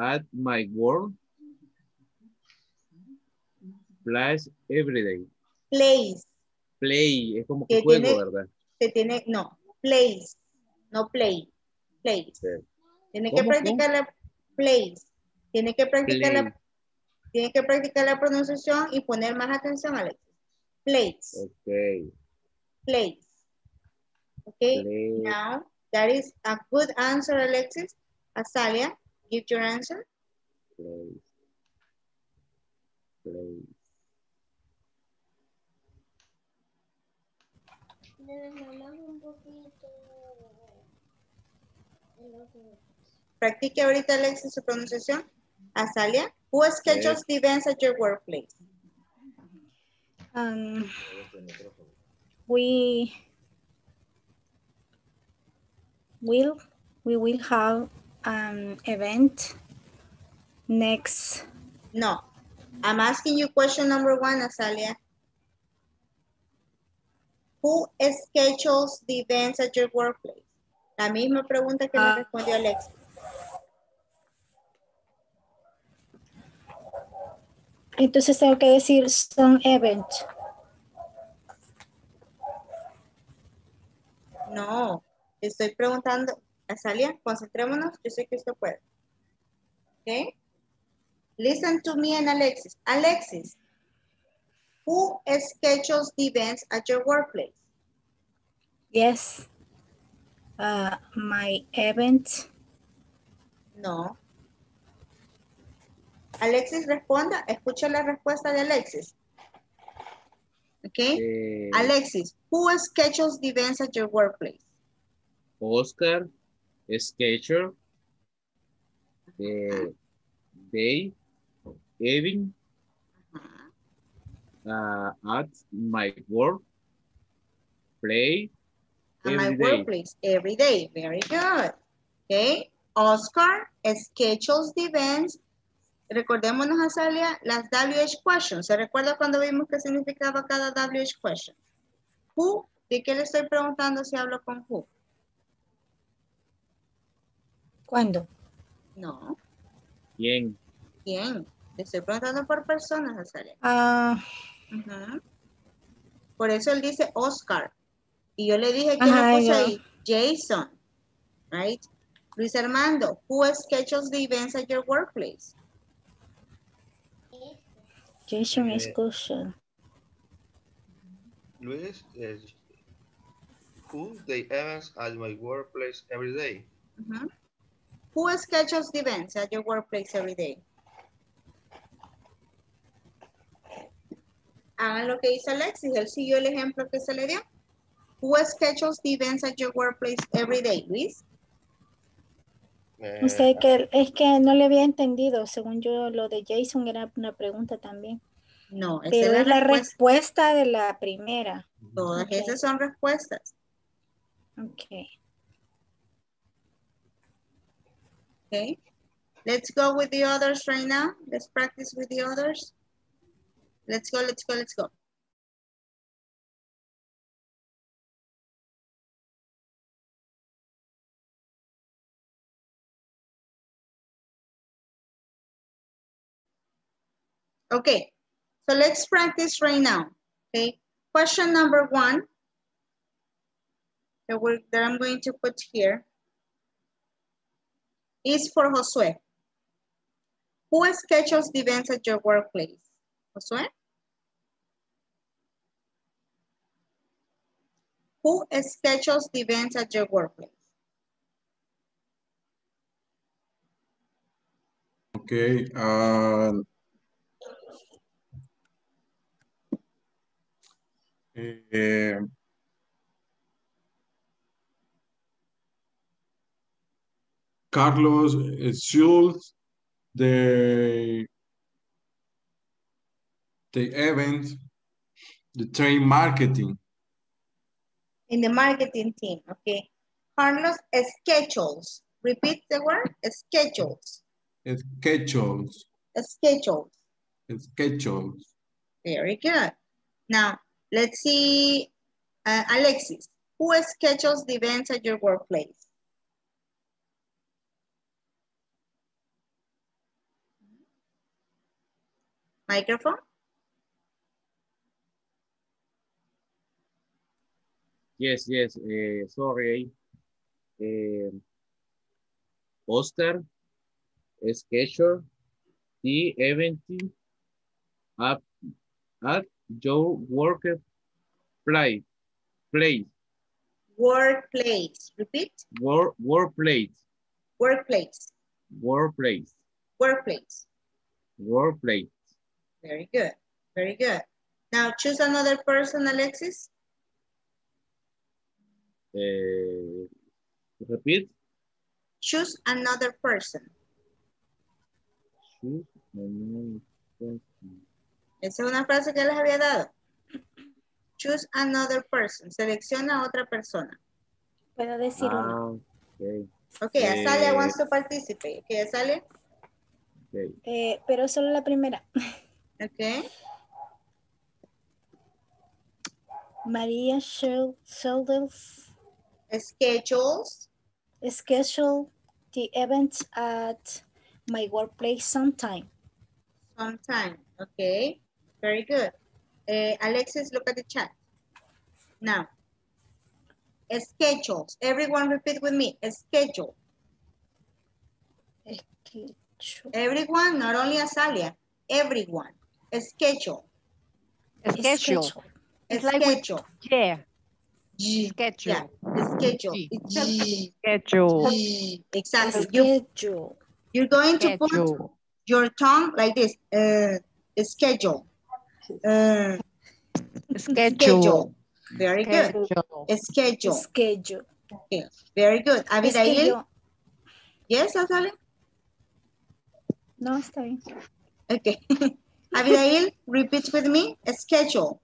at my work, place, every day. Place. Play, es como que juego, tiene, ¿verdad? Se tiene, no, plays, no play, plays. Okay. Tiene que practicar ¿cómo? La plays, tiene que practicar play. La, tiene que practicar la pronunciación y poner más atención, Alex. Plays. Okay. Plays. Okay. Play. Now that is a good answer, Alexis. Azalia, give your answer. Plays. Plays. Practique ahorita, Alexis, su pronunciación. Azalia, who schedules the events at your workplace? Um, we will we will have an event next. No, I'm asking you question number one, Azalia. Who schedules the events at your workplace? La misma pregunta que me respondió Alexis. Entonces tengo que decir some event. No, estoy preguntando. Azalia, concentrémonos. Yo sé que usted puede. Okay. Listen to me and Alexis. Alexis. Who schedules the events at your workplace? Yes. Uh, my event. No. Alexis, responda. Escucha la respuesta de Alexis. Okay. Eh, Alexis, who schedules the events at your workplace? Oscar, schedule, the day, evening. Uh, at my work, play, at my workplace, every day. Very good. Okay. Oscar schedules the events. Recordémonos, Azalia, las W H questions. ¿Se recuerda cuando vimos qué significaba cada W H question? Who, ¿de qué le estoy preguntando si hablo con who? ¿Cuándo? No. ¿Quién? ¿Quién? Le estoy preguntando por personas, Azalia. Ah... Uh. Uh-huh. Por eso él dice Oscar. Y yo le dije que le puse ahí Jason. Right? Luis Armando, who schedules the events at your workplace? Jason is Jason. Luis is who the events at my workplace every day. Uh-huh. Who schedules the events at your workplace every day? Hagan lo que hizo Alexis. Él siguió el ejemplo que se le dio. Who schedules the events at your workplace every day, Luis? Eh, o sea, que es que no le había entendido. Según yo, lo de Jason era una pregunta también. No, pero es la respuesta. respuesta de la primera. Todas okay. esas son respuestas. Okay. Okay. Let's go with the others right now. Let's practice with the others. Let's go, let's go, let's go. Okay, so let's practice right now, okay? Question number one that, we're, that I'm going to put here is for Josué. Who schedules the events at your workplace? Josué? Who schedules the events at your workplace? Okay. Uh, uh, Carlos Schultz, the, the event, the trade marketing. In the marketing team, okay. Carlos schedules. Repeat the word, schedules. Schedules. Schedules. Schedules. Very good. Now, let's see, uh, Alexis, who schedules the events at your workplace? Microphone? Yes, yes, uh, sorry. Uh, poster, schedule, the event up at your work play, place. Workplace. Repeat. Work workplace. Workplace. Workplace. Workplace. Workplace. Very good. Very good. Now choose another person, Alexis. Uh, repeat. Choose another person. Choose another person. Esa es una frase que les había dado. Choose another person. Selecciona a otra persona. Puedo decir ah, uno. Okay, okay eh, Azalia wants to participate. Ok, Azalia. Okay. Eh, pero solo la primera. Ok. María Schultz. Schedules. Schedule the event at my workplace sometime. Sometime. Okay. Very good. Uh, Alexis, look at the chat. Now, schedules. Everyone repeat with me. Schedule. Schedule. Everyone, not only Azalia. Everyone. Schedule. Schedule. Schedule. It's like schedule. Yeah. G. Schedule. Yeah. Schedule. G. G. Schedule. G. Exactly. Schedule. You, you're going to schedule. Put your tongue like this. Uh, schedule. Uh, schedule. Schedule. Very schedule. Good. Schedule. Schedule. Okay. Very good. Abidail? Yes, Azalia? No, está bien. Okay. Abidail, repeat with me. Schedule.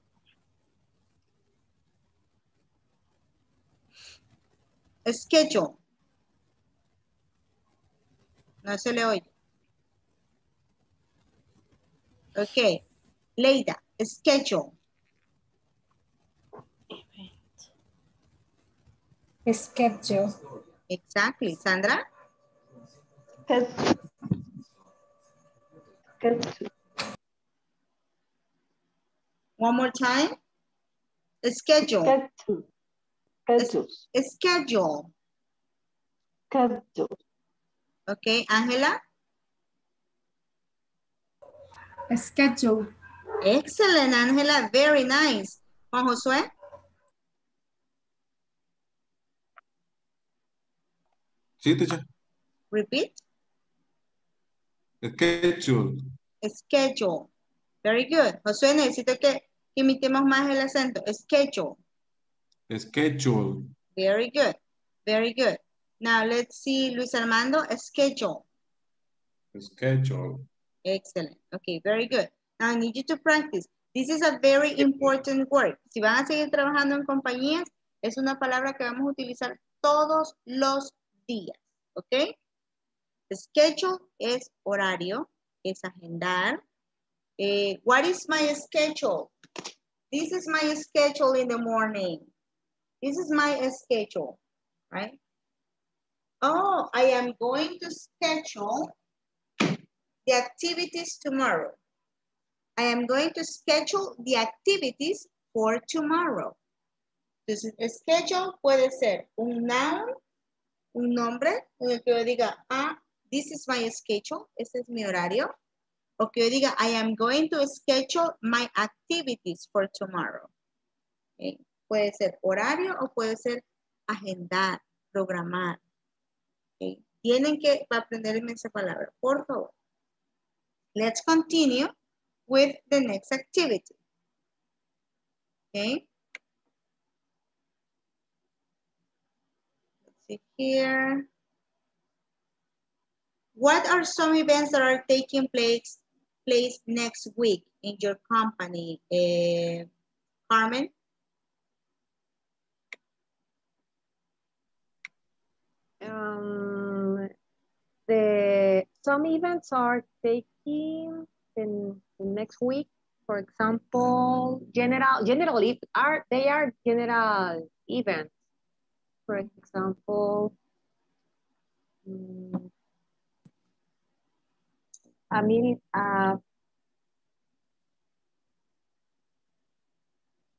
Schedule. No se le oye. Ok. Leida, schedule. Schedule. Exactly. Sandra? Schedule. One more time. Schedule. Schedule. Schedule. Schedule. Schedule. Okay, Angela? Schedule. Excellent, Angela. Very nice. Juan Josué? Sí, teacher. Repeat. Schedule. Schedule. Very good. Josué, necesito que imitemos más el acento. Schedule. Schedule. Very good. Very good. Now let's see, Luis Armando, schedule. Schedule. Excellent. Okay, very good. Now I need you to practice. This is a very important word. Si van a seguir trabajando en compañías, es una palabra que vamos a utilizar todos los días. ¿Ok? Schedule es horario, es agendar. Eh, what is my schedule? This is my schedule in the morning. This is my schedule, right? Oh, I am going to schedule the activities tomorrow. I am going to schedule the activities for tomorrow. Entonces, schedule puede ser un noun, un nombre, en el que yo diga, ah, this is my schedule, este es mi horario. O que yo diga, I am going to schedule my activities for tomorrow. Okay. Puede ser horario o puede ser agendar, programar. Okay. Tienen que aprender esa palabra, por favor. Let's continue with the next activity. Okay. Let's see here. What are some events that are taking place, place next week in your company, uh, Carmen? Um, the some events are taking in next week. For example, general general if are they are general events. For example, um, I mean, uh,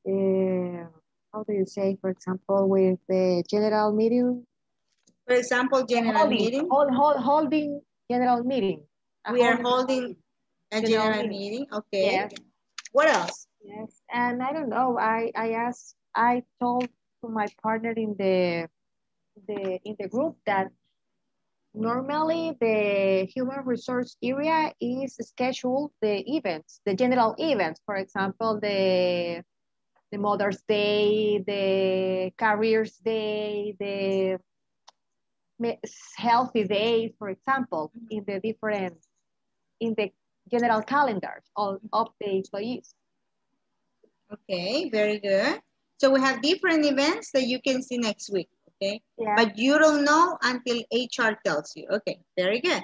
uh, how do you say? For example, with the general meeting. For example, general holding, meeting. Hold, hold, holding general meeting. A we holding, are holding a general, general meeting. meeting. Okay. Yes. What else? Yes, and I don't know. I I asked. I told to my partner in the the in the group that normally the human resource area is scheduled the events, the general events. For example, the the Mother's Day, the Careers Day, the Healthy Day, for example, mm-hmm. in the different, in the general calendars of, of the employees. Okay, very good. So we have different events that you can see next week, okay? Yeah. But you don't know until H R tells you. Okay, very good,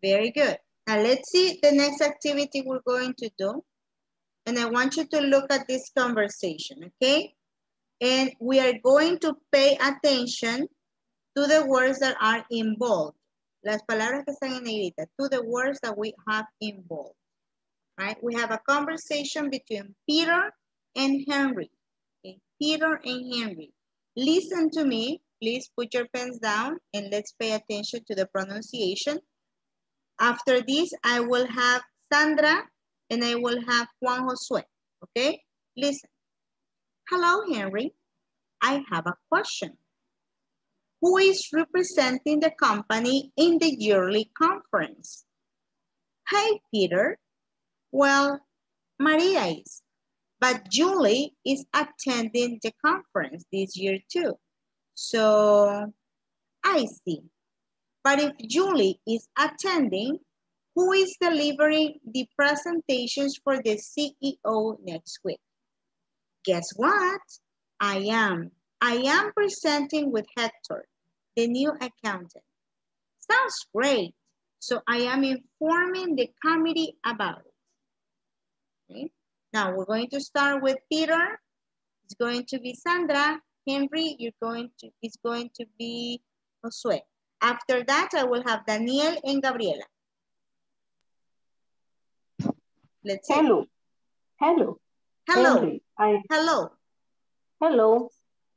very good. Now let's see the next activity we're going to do. And I want you to look at this conversation, okay? And we are going to pay attention to the words that are involved. Las palabras que están en negrita. To the words that we have involved. Right? We have a conversation between Peter and Henry. Okay? Peter and Henry. Listen to me. Please put your pens down and let's pay attention to the pronunciation. After this, I will have Sandra and I will have Juan Josué. Okay? Listen. Hello, Henry. I have a question. Who is representing the company in the yearly conference? Hi, Peter. Well, Maria is, but Julie is attending the conference this year too. So, I see. But if Julie is attending, who is delivering the presentations for the C E O next week? Guess what? I am. I am presenting with Hector, the new accountant. Sounds great. So I am informing the committee about it. Okay. Now we're going to start with Peter. It's going to be Sandra. Henry, you're going to, it's going to be Josué. After that, I will have Daniel and Gabriela. Let's Hello. See. Hello. Hello. Henry, I... Hello. Hello.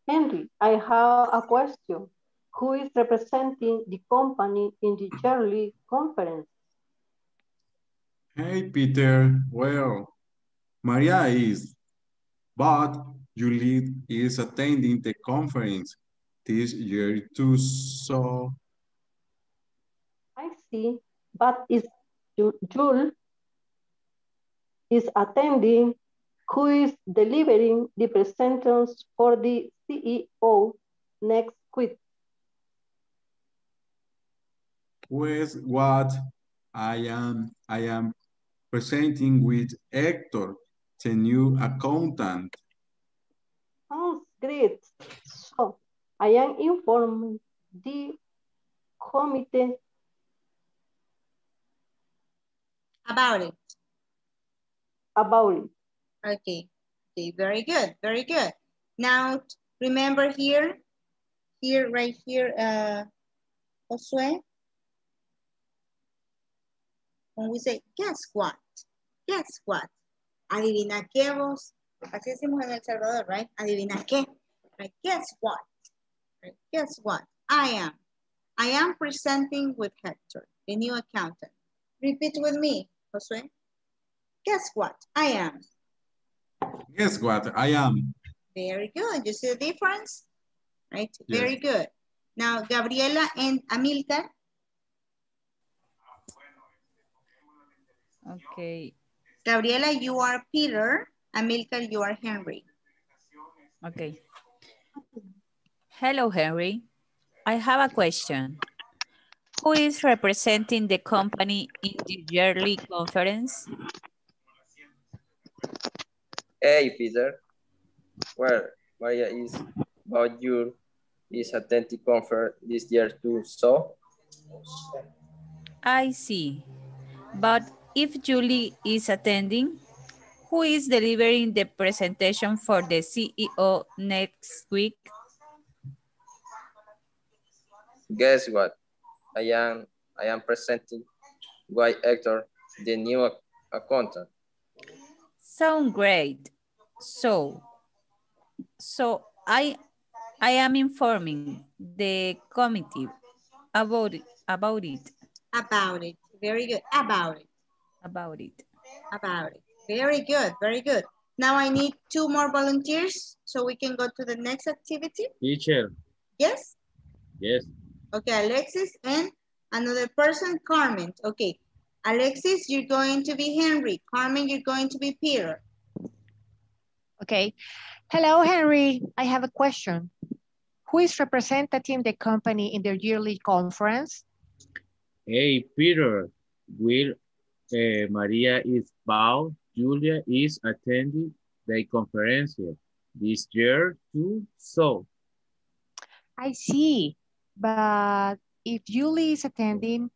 Henry, I have a question. Who is representing the company in the yearly conference? Hey, Peter. Well, Maria is, but Julie is attending the conference this year too, so... I see, but is Julie is attending who is delivering the presentations for the C E O next week? With what I am, I am presenting with Hector, the new accountant. Sounds great. So I am informing the committee about it. About it. Okay, okay, very good, very good. Now, remember here, here, right here, uh, Josué, when we say, guess what, guess what, adivina qué vos, así decimos en El Salvador, right, adivina qué, right? Guess what, right? Guess what, I am, I am presenting with Hector, the new accountant. Repeat with me, Josué, guess what, I am. Guess what? I am. Very good. You see the difference? Right? Yes. Very good. Now, Gabriela and Amilcar. Okay. Gabriela, you are Peter. Amilcar, you are Henry. Okay. Hello, Henry. I have a question. Who is representing the company in the yearly conference? Hey, Peter. Well, Maria is about you is attending conference this year too, so? I see. But if Julie is attending, who is delivering the presentation for the C E O next week? Guess what? I am I am presenting Y Hector, the new accountant. Sound great. So so I I am informing the committee about it about it. About it. Very good. About it. About it. About it. Very good. Very good. Now I need two more volunteers so we can go to the next activity. Teacher. Yes? Yes. Okay, Alexis and another person, Carmen. Okay, Alexis, you're going to be Henry. Carmen, you're going to be Peter. Okay. Hello, Henry. I have a question. Who is representing the company in their yearly conference? Hey, Peter. Will uh, Maria is bow. Julia is attending the conference this year too. So. I see. But if Julie is attending,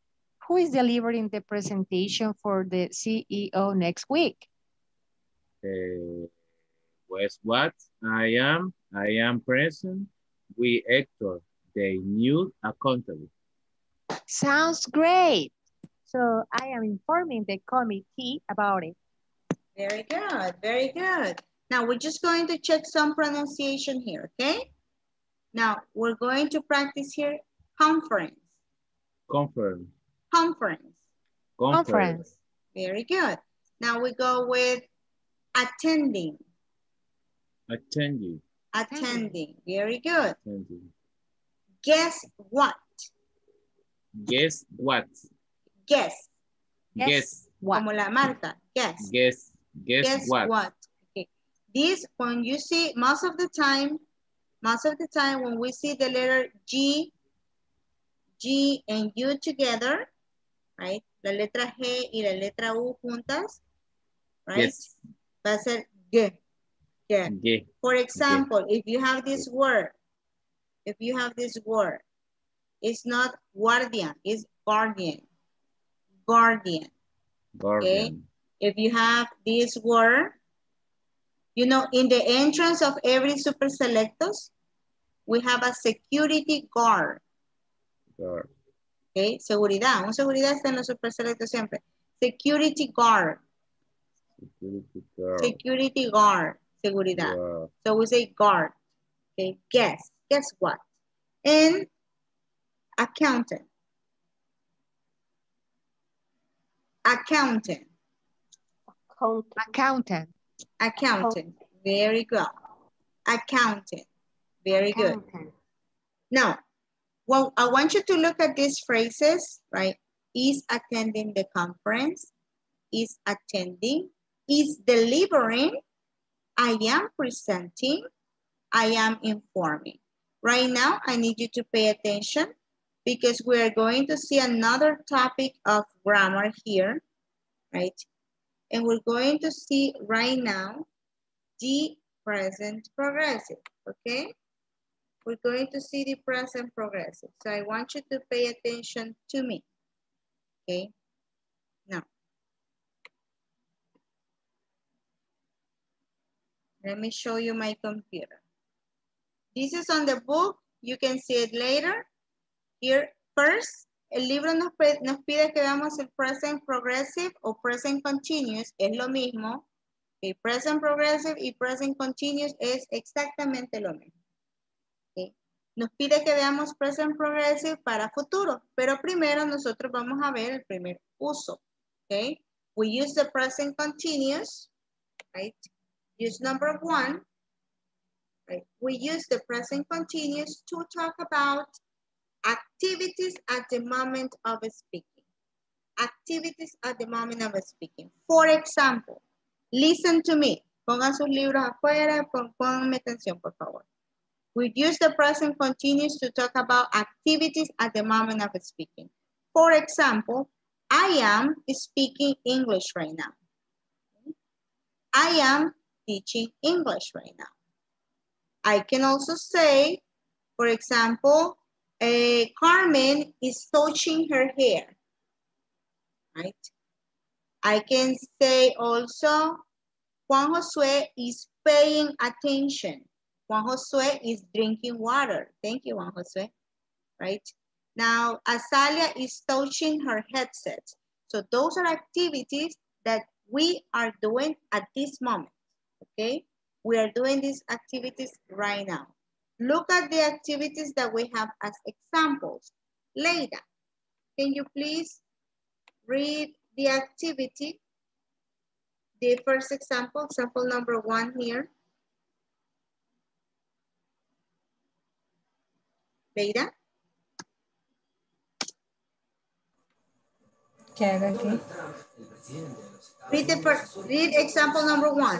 who is delivering the presentation for the C E O next week? Uh, guess what? I am, I am present with Hector, the new accountant. Sounds great. So I am informing the committee about it. Very good, very good. Now we're just going to check some pronunciation here, okay? Now, we're going to practice here, conference. Conference. Conference. Conference. Very good. Now we go with attending. Attending. Attending. Very good. Attending. Guess what? Guess what? Guess. Guess, guess what? Como la marca. Guess. Guess. Guess, guess what? what? Okay. This, when you see, most of the time, Most of the time when we see the letter G, G and U together, right? La letra G y la letra U juntas, right? Yes. Va a ser G. G. G. For example, G. if you have this word, if you have this word, it's not guardian, it's guardian. Guardian. Guardian. Okay? If you have this word, you know, in the entrance of every Súper Selectos, we have a security guard. Guard. Okay, seguridad. Un seguridad está en los Súper Selectos siempre. Security guard. Security guard. Security guard. Seguridad. Wow. So we say guard. Okay, guess. Guess what? And accountant. Accountant. Accountant. Accountant. Accountant, very good. Accountant, very Accountant. good. Now, well, I want you to look at these phrases, right? Is attending the conference, is attending, is delivering, I am presenting, I am informing. Right now, I need you to pay attention because we're going to see another topic of grammar here, right? And we're going to see right now the present progressive, okay? We're going to see the present progressive. So I want you to pay attention to me, okay? Now, let me show you my computer. This is on the book. You can see it later. Here, first, el libro nos, nos pide que veamos el present progressive o present continuous, es lo mismo. El present progressive y present continuous es exactamente lo mismo. ¿Okay? Nos pide que veamos present progressive para futuro, pero primero nosotros vamos a ver el primer uso. ¿Okay? We use the present continuous, right? Use number one. Right? We use the present continuous to talk about activities at the moment of speaking. activities at the moment I'm speaking. For example, listen to me. Pongan sus libros afuera, ponme atención, por favor. We use the present continuous to talk about activities at the moment of speaking. For example, I am speaking English right now. I am teaching English right now. I can also say, for example, uh, Carmen is touching her hair, right? I can say also, Juan Josué is paying attention. Juan Josué is drinking water. Thank you, Juan Josué, right? Now, Azalia is touching her headset. So those are activities that we are doing at this moment, okay? We are doing these activities right now. Look at the activities that we have as examples. Leida, can you please read the activity? The first example, example number one here. Leida? Okay, okay. Read, the first, read example number one.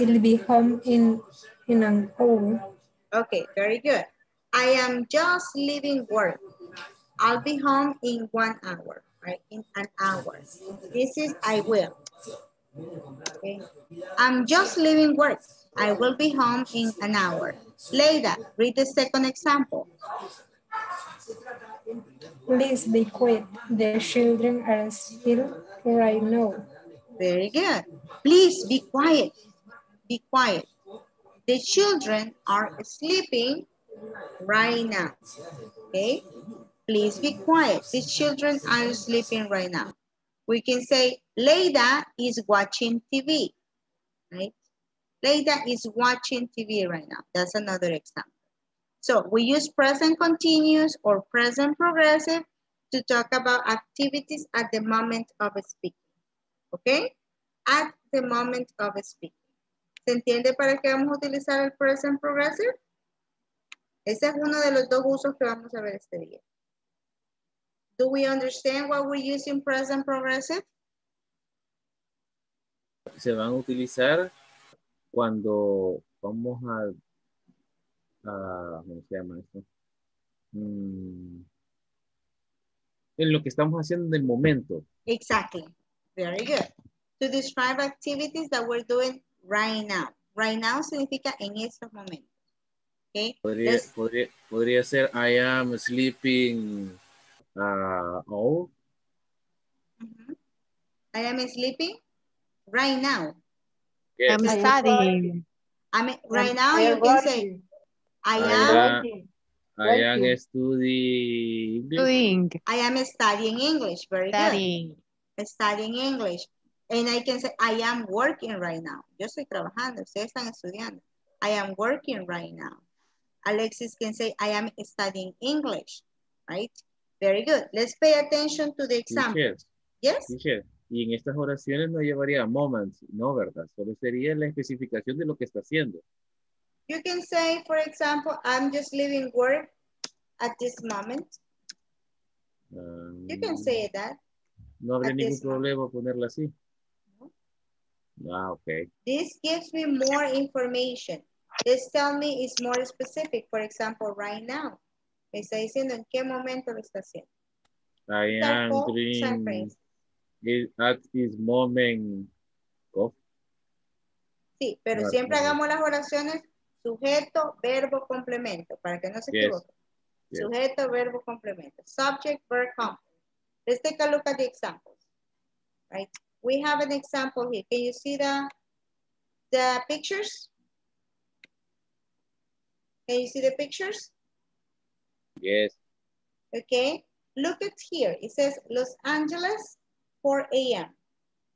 it'll be home in, in an hour. Okay, very good. I am just leaving work. I'll be home in one hour, right? In an hour. This is I will. Okay. I'm just leaving work. I will be home in an hour. Leida, read the second example. Please be quiet. The children are still right now. Very good. Please be quiet. Be quiet. The children are sleeping right now. Okay? Please be quiet. The children are sleeping right now. We can say, Leida is watching T V, right? Leida is watching T V right now. That's another example. So we use present continuous or present progressive to talk about activities at the moment of speaking, okay? At the moment of speaking. ¿Se entiende para qué vamos a utilizar el present progressive? Ese es uno de los dos usos que vamos a ver este día. Do we understand why we're using present progressive? Se van a utilizar cuando vamos a, a ¿cómo se llama esto? Mm, en lo que estamos haciendo en el momento. Exactly. Very good. To describe activities that we're doing right now. Right now significa en estos momentos. Okay. Podría, podría, podría ser I am sleeping. Uh, oh. Mm-hmm. I am sleeping right now. Yes. I'm studying. I'm right now. You can say I am. I am studying. Doing. I am studying English. Very studying. Good. Studying English, and I can say I am working right now. Yo estoy trabajando. Ustedes están estudiando. I am working right now. Alexis can say I am studying English, right? Very good. Let's pay attention to the example. Yes. Yes. Y en estas oraciones no llevaría moments, no, ¿verdad? Solo sería la especificación de lo que está haciendo. You can say, for example, I'm just leaving work at this moment. Um, you can say that. No habría ningún problema ponerla así. No. Ah, okay. This gives me more information. This tell me is more specific. For example, right now. Me está diciendo en qué momento lo está haciendo. I am doing it at this moment. Oh. Sí, pero no, siempre no. Hagamos las oraciones sujeto, verbo, complemento, para que no se yes. equivoquen. Yes. Sujeto, verbo, complemento. Subject, verb, complement. Let's take a look at the examples. Right? We have an example here. Can you see the, the pictures? Can you see the pictures? Yes. Okay. Look at here. It says Los Angeles, four A M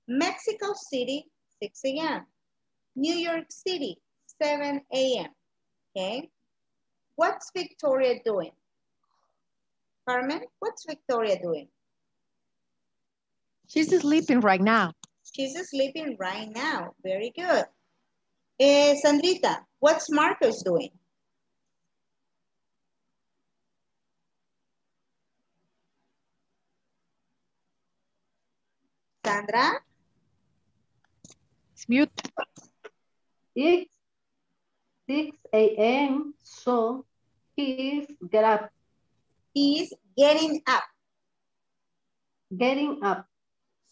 Mexico City, six A M New York City, seven A M Okay. What's Victoria doing? Carmen, what's Victoria doing? She's sleeping right now. She's sleeping right now. Very good. Uh, Sandrita, what's Marcos doing? Sandra? It's mute. six A M So he's get up. He's getting up. Getting up.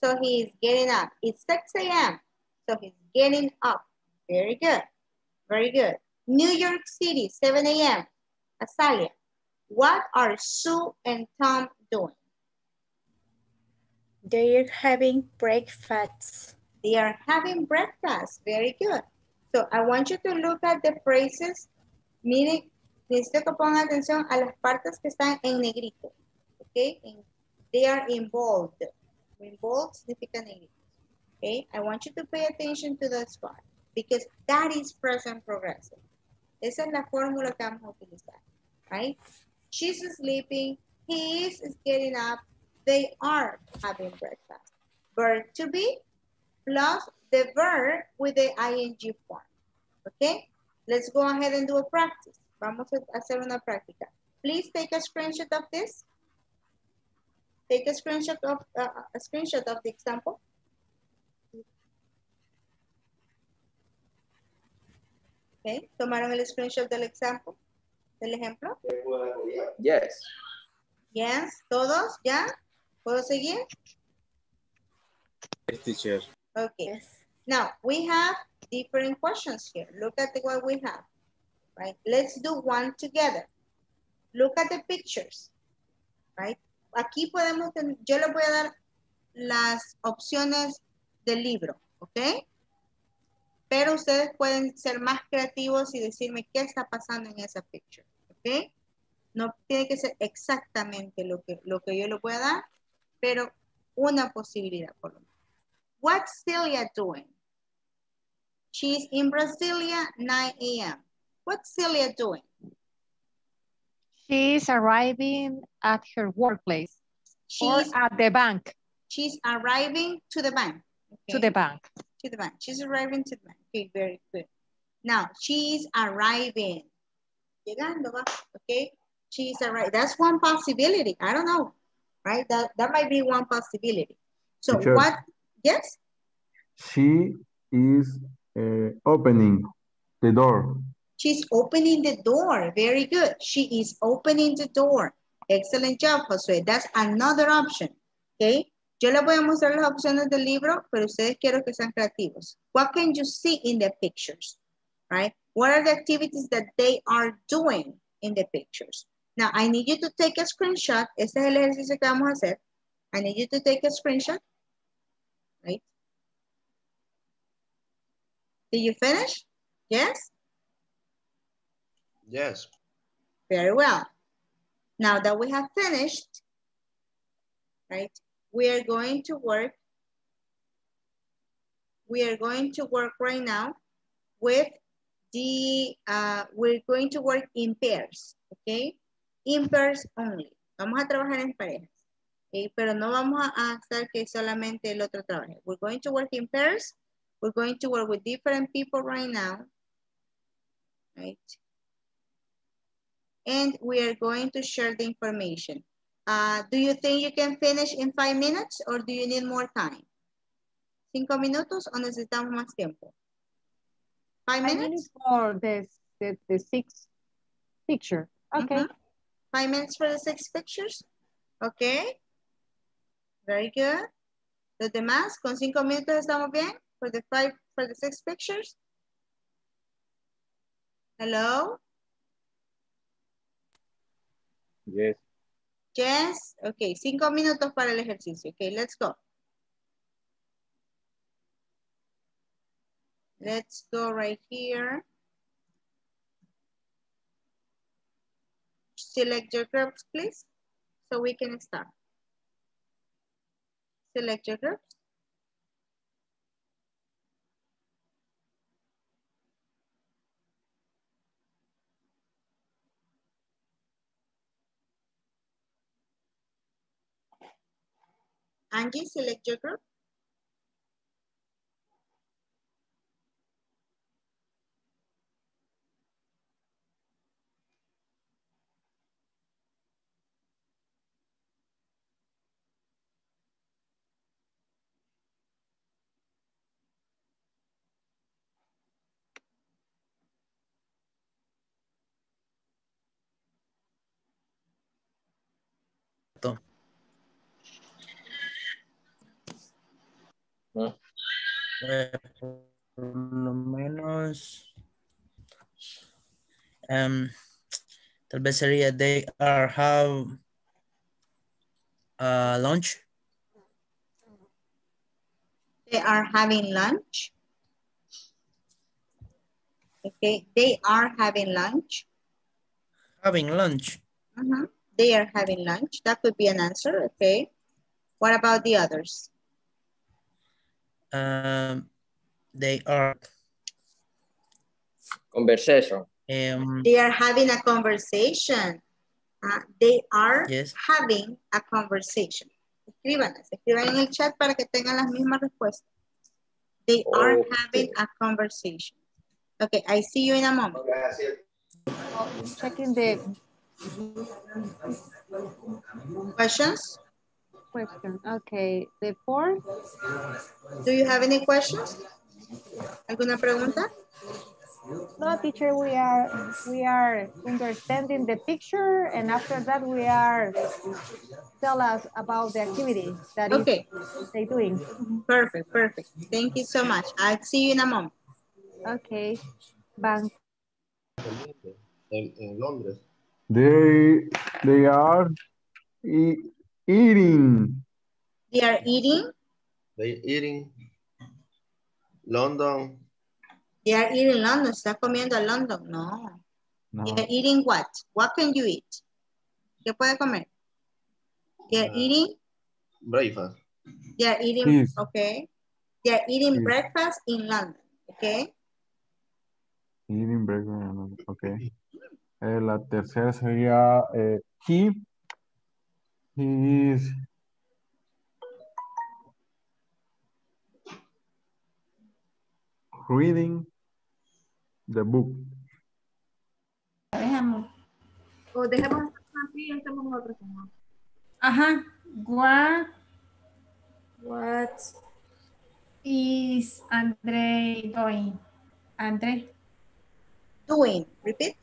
So he's getting up. It's six A M So he's getting up. Very good. Very good. New York City, seven A M Azalia, what are Sue and Tom doing? They're having breakfast. They are having breakfast. Very good. So I want you to look at the phrases. Miren, necesito que pongan atención a las partes que están en negrito. Okay? And they are involved. Involved significa negrito. Okay? I want you to pay attention to that part because that is present progressive. Esa es la fórmula que vamos a utilizar. Right? She's sleeping. He is getting up. They are having breakfast. Verb to be plus the verb with the ing form. Okay? Let's go ahead and do a practice. Vamos a hacer una práctica. Please take a screenshot of this. Take a screenshot of uh, a screenshot of the example. Okay. Tomaron el screenshot del example. Del ejemplo. Yes. Yes. Todos. Ya. ¿Puedo seguir? Yes, teacher. Okay. Yes. Now, we have different questions here. Look at what we have, right? Let's do one together. Look at the pictures, right? Aquí podemos, yo les voy a dar las opciones del libro, ¿ok? Pero ustedes pueden ser más creativos y decirme qué está pasando en esa picture, ¿ok? No tiene que ser exactamente lo que, lo que yo les voy a dar, pero una posibilidad por lo menos. What's Celia doing? She's in Brasilia, nine A M What's Celia doing? She's arriving at her workplace. She's or at the bank. She's arriving to the bank. Okay. To the bank. To the bank. She's arriving to the bank. Okay, very good. Now, she's arriving. Llegando, okay? She's arriving. That's one possibility. I don't know, right? That, that might be one possibility. So sure. What... Yes? She is uh, opening the door. She's opening the door. Very good. She is opening the door. Excellent job, Josué. That's another option. Okay? Yo les voy a mostrar las opciones del libro, pero ustedes quiero que sean creativos. What can you see in the pictures? Right? What are the activities that they are doing in the pictures? Now, I need you to take a screenshot. Este es el ejercicio que vamos a hacer. I need you to take a screenshot. Right? Did you finish? Yes? Yes. Very well. Now that we have finished, right, we are going to work, we are going to work right now with the, uh, we're going to work in pairs, okay? In pairs only. Vamos a trabajar en parejas. Okay, pero no vamos a hacer que solamente el otro trabaje. We're going to work in pairs. We're going to work with different people right now. Right? And we are going to share the information. Uh, do you think you can finish in five minutes or do you need more time? Cinco minutos o necesitamos más tiempo? Five minutes? I need for the, the, the sixth picture. Okay. Mm-hmm. Five minutes for the six pictures? Okay. Very good. Los demás, con cinco minutos estamos bien. For the five, for the six pictures. Hello. Yes. Yes. Okay. Cinco minutos para el ejercicio. Okay. Let's go. Let's go right here. Select your groups, please. So we can start. Select your groups. Angie, select your group. No. Eh, por lo menos um, tal vez sería they are have uh, lunch. They are having lunch. Okay, they are having lunch. Having lunch. Uh-huh. They are having lunch. That could be an answer. Okay. What about the others? Um, they are conversation. Um, they are having a conversation. Uh, they are yes. having a conversation. Escríbanos, escriban en el chat para que tengan las mismas respuestas. They oh. are having a conversation. Okay, I see you in a moment. Checking the questions. Question. Okay, the fourth. Do you have any questions? ¿Alguna pregunta? No, teacher, we are we are understanding the picture, and after that we are tell us about the activity that okay. is they doing. Perfect, perfect. Thank you so much. I'll see you in a moment. Okay. Bank. In Londres. They they are e Eating. They are eating. They eating. London. They are eating London. Está comiendo London. No. no. They are eating what? What can you eat? ¿Qué puede comer? They are uh, eating. Breakfast. They are eating. Yes. Okay. They are eating yes. breakfast in London. Okay. Eating breakfast in London. Okay. Eh, la tercera sería eh, he. He is reading the book. Dejamos. O dejamos aquí y hacemos nosotros. Ajá. What? What is Andre doing? Andre. Doing. Repeat.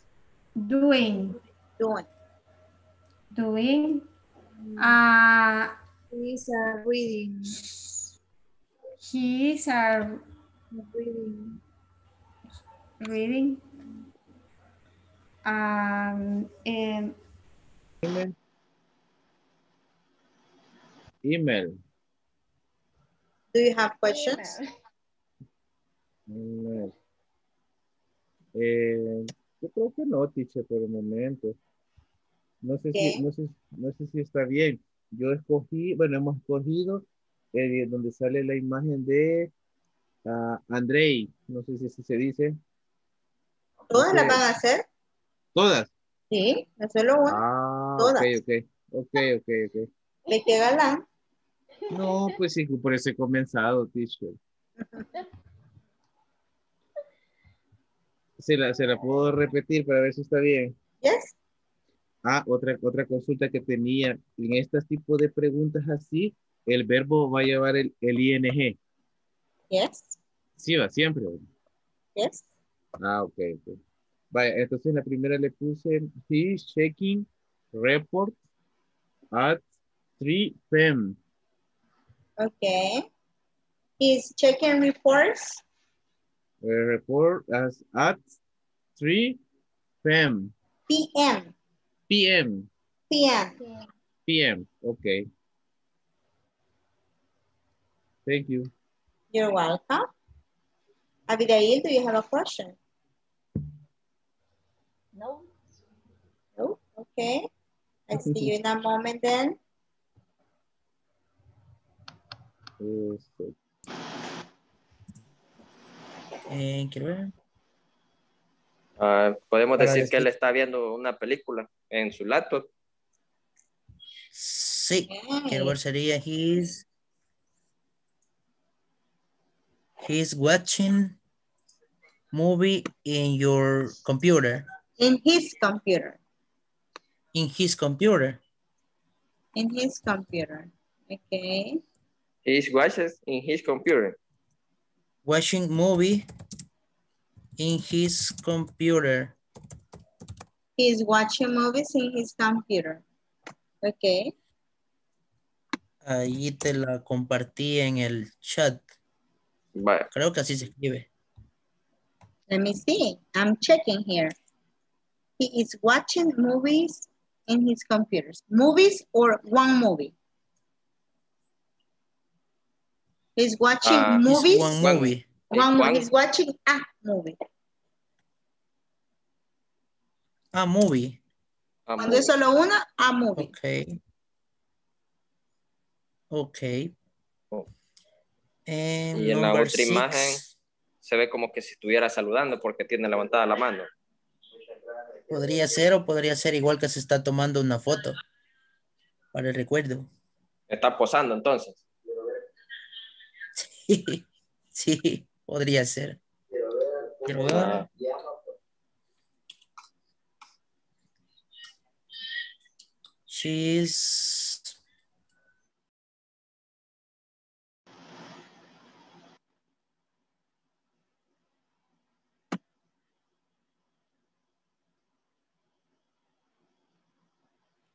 Doing. Doing. Doing. Uh, he's a reading. He's a reading. Reading. Um, and email. Email. Do you have questions? Email. Eh, yo creo que no, teacher, por el momento. No sé, si, no, sé, no sé si está bien. Yo escogí, bueno, hemos escogido eh, donde sale la imagen de uh, Andrei. No sé si, si se dice. ¿Todas no sé. las van a hacer? ¿Todas? Sí, no solo una. Ah, todas. Ok, ok, ok, ok. okay. ¿Le queda galán? No, pues sí, por eso he comenzado, teacher. Se la, se la puedo repetir para ver si está bien. Yes. Ah, otra, otra consulta que tenía. En este tipo de preguntas así, el verbo va a llevar el, el I N G. Yes. Sí, va siempre. Yes. Ah, ok. okay. Vaya, entonces la primera le puse, he's checking report at three P M Ok. He's checking reports. Uh, report as at three P M P M P M. P M. P M. Okay. Thank you. You're welcome. Abidail, do you have a question? No. No? Okay. I I'll see you in a moment then. Eh, quiero ver. Uh, podemos Para decir que él está viendo una película en su laptop. Sí, okay. Quiero ver, sería he's he's watching movie in your computer. In his computer. In his computer. In his computer. Okay. He watches in his computer. Watching movie in his computer. He's watching movies in his computer. Okay. Ahí te la compartí en el chat. Vale. Creo que así se escribe. Let me see. I'm checking here. He is watching movies in his computers. Movies or one movie? He's watching uh, movies. One movie. One movie. He's watching a movie. A movie. A Cuando movie. Es solo una, a movie. Okay. Okay. Oh. And y en la otra six. Imagen se ve como que si estuviera saludando porque tiene levantada la mano. Podría ser o podría ser igual que se está tomando una foto para el recuerdo. Está posando entonces. Sí, sí, podría ser. Quiero ver. She's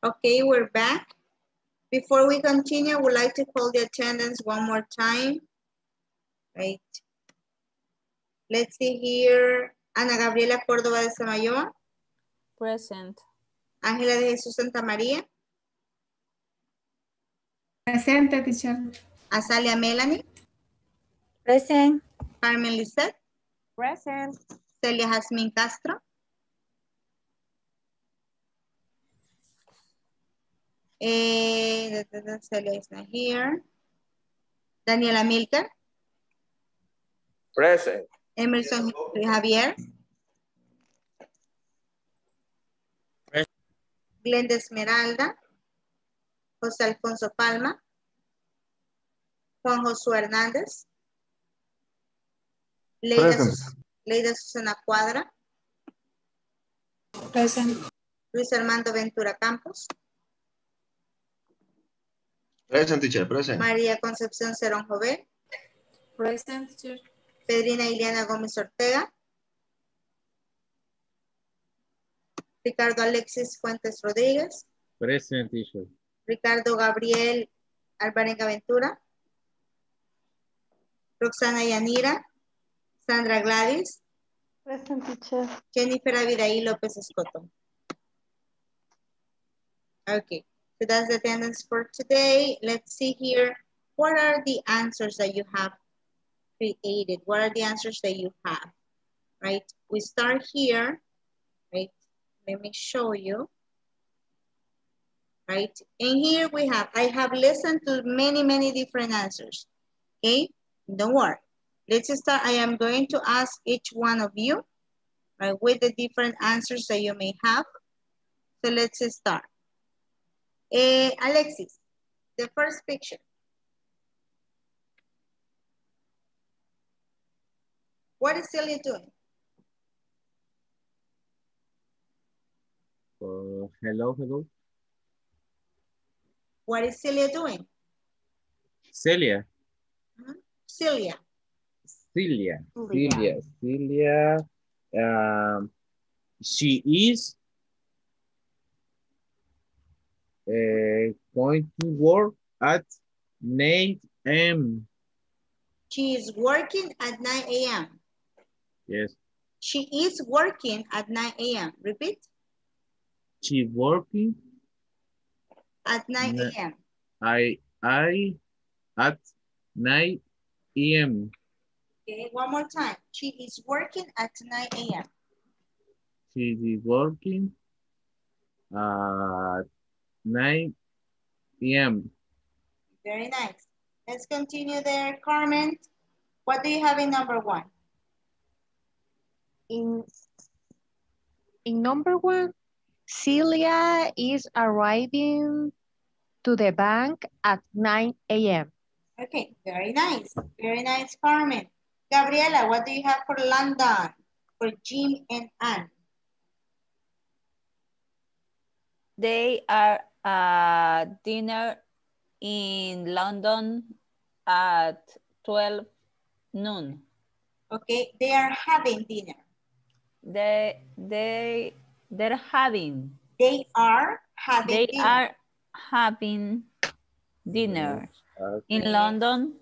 okay, we're back. Before we continue, I would like to call the attendance one more time. Right. Let's see here. Ana Gabriela Córdoba de Samayoa. Present. Ángela de Jesús Santa María. Present, teacher. Azalia Melanie. Present. Carmen Lizette. Present. Celia Jasmine Castro. Eh, Celia is not here. Daniela Milka. Present. Emerson Javier. Present. Glenda Esmeralda. José Alfonso Palma. Juan Josué Hernández. Leida, Sus Leida Susana Cuadra. Present. Luis Armando Ventura Campos. Present, teacher. Present. María Concepción Cerón Joven. Present, teacher. Pedrina Ileana Gómez Ortega. Ricardo Alexis Fuentes Rodríguez. Present, teacher. Ricardo Gabriel Alvarenga Ventura. Roxana Yanira. Sandra Gladys. Present, teacher. Jennifer Abidail López Escoto. Okay. So that's the attendance for today. Let's see here. What are the answers that you have created? What are the answers that you have? Right? We start here. Right? Let me show you. Right? And here we have, I have listened to many, many different answers. Okay? Don't worry. Let's start. I am going to ask each one of you, right, with the different answers that you may have. So let's start. Uh, Alexis, the first picture. What is Celia doing? Uh, hello, hello. What is Celia doing? Celia. Uh-huh. Celia. Celia. Celia. Celia. Um, she is Uh, going to work at nine A M She is working at nine A M Yes. She is working at nine A M Repeat. She working at nine A M I I at nine A M Okay, one more time. She is working at nine A M She is working at nine p m Very nice. Let's continue there, Carmen. What do you have in number one? In, in number one, Celia is arriving to the bank at nine a m Okay, very nice. Very nice, Carmen. Gabriela, what do you have for London, for Jim and Anne? They are at dinner in London at twelve noon. Okay, they are having dinner. They, they, they're having. They are having They dinner. are having dinner okay. in London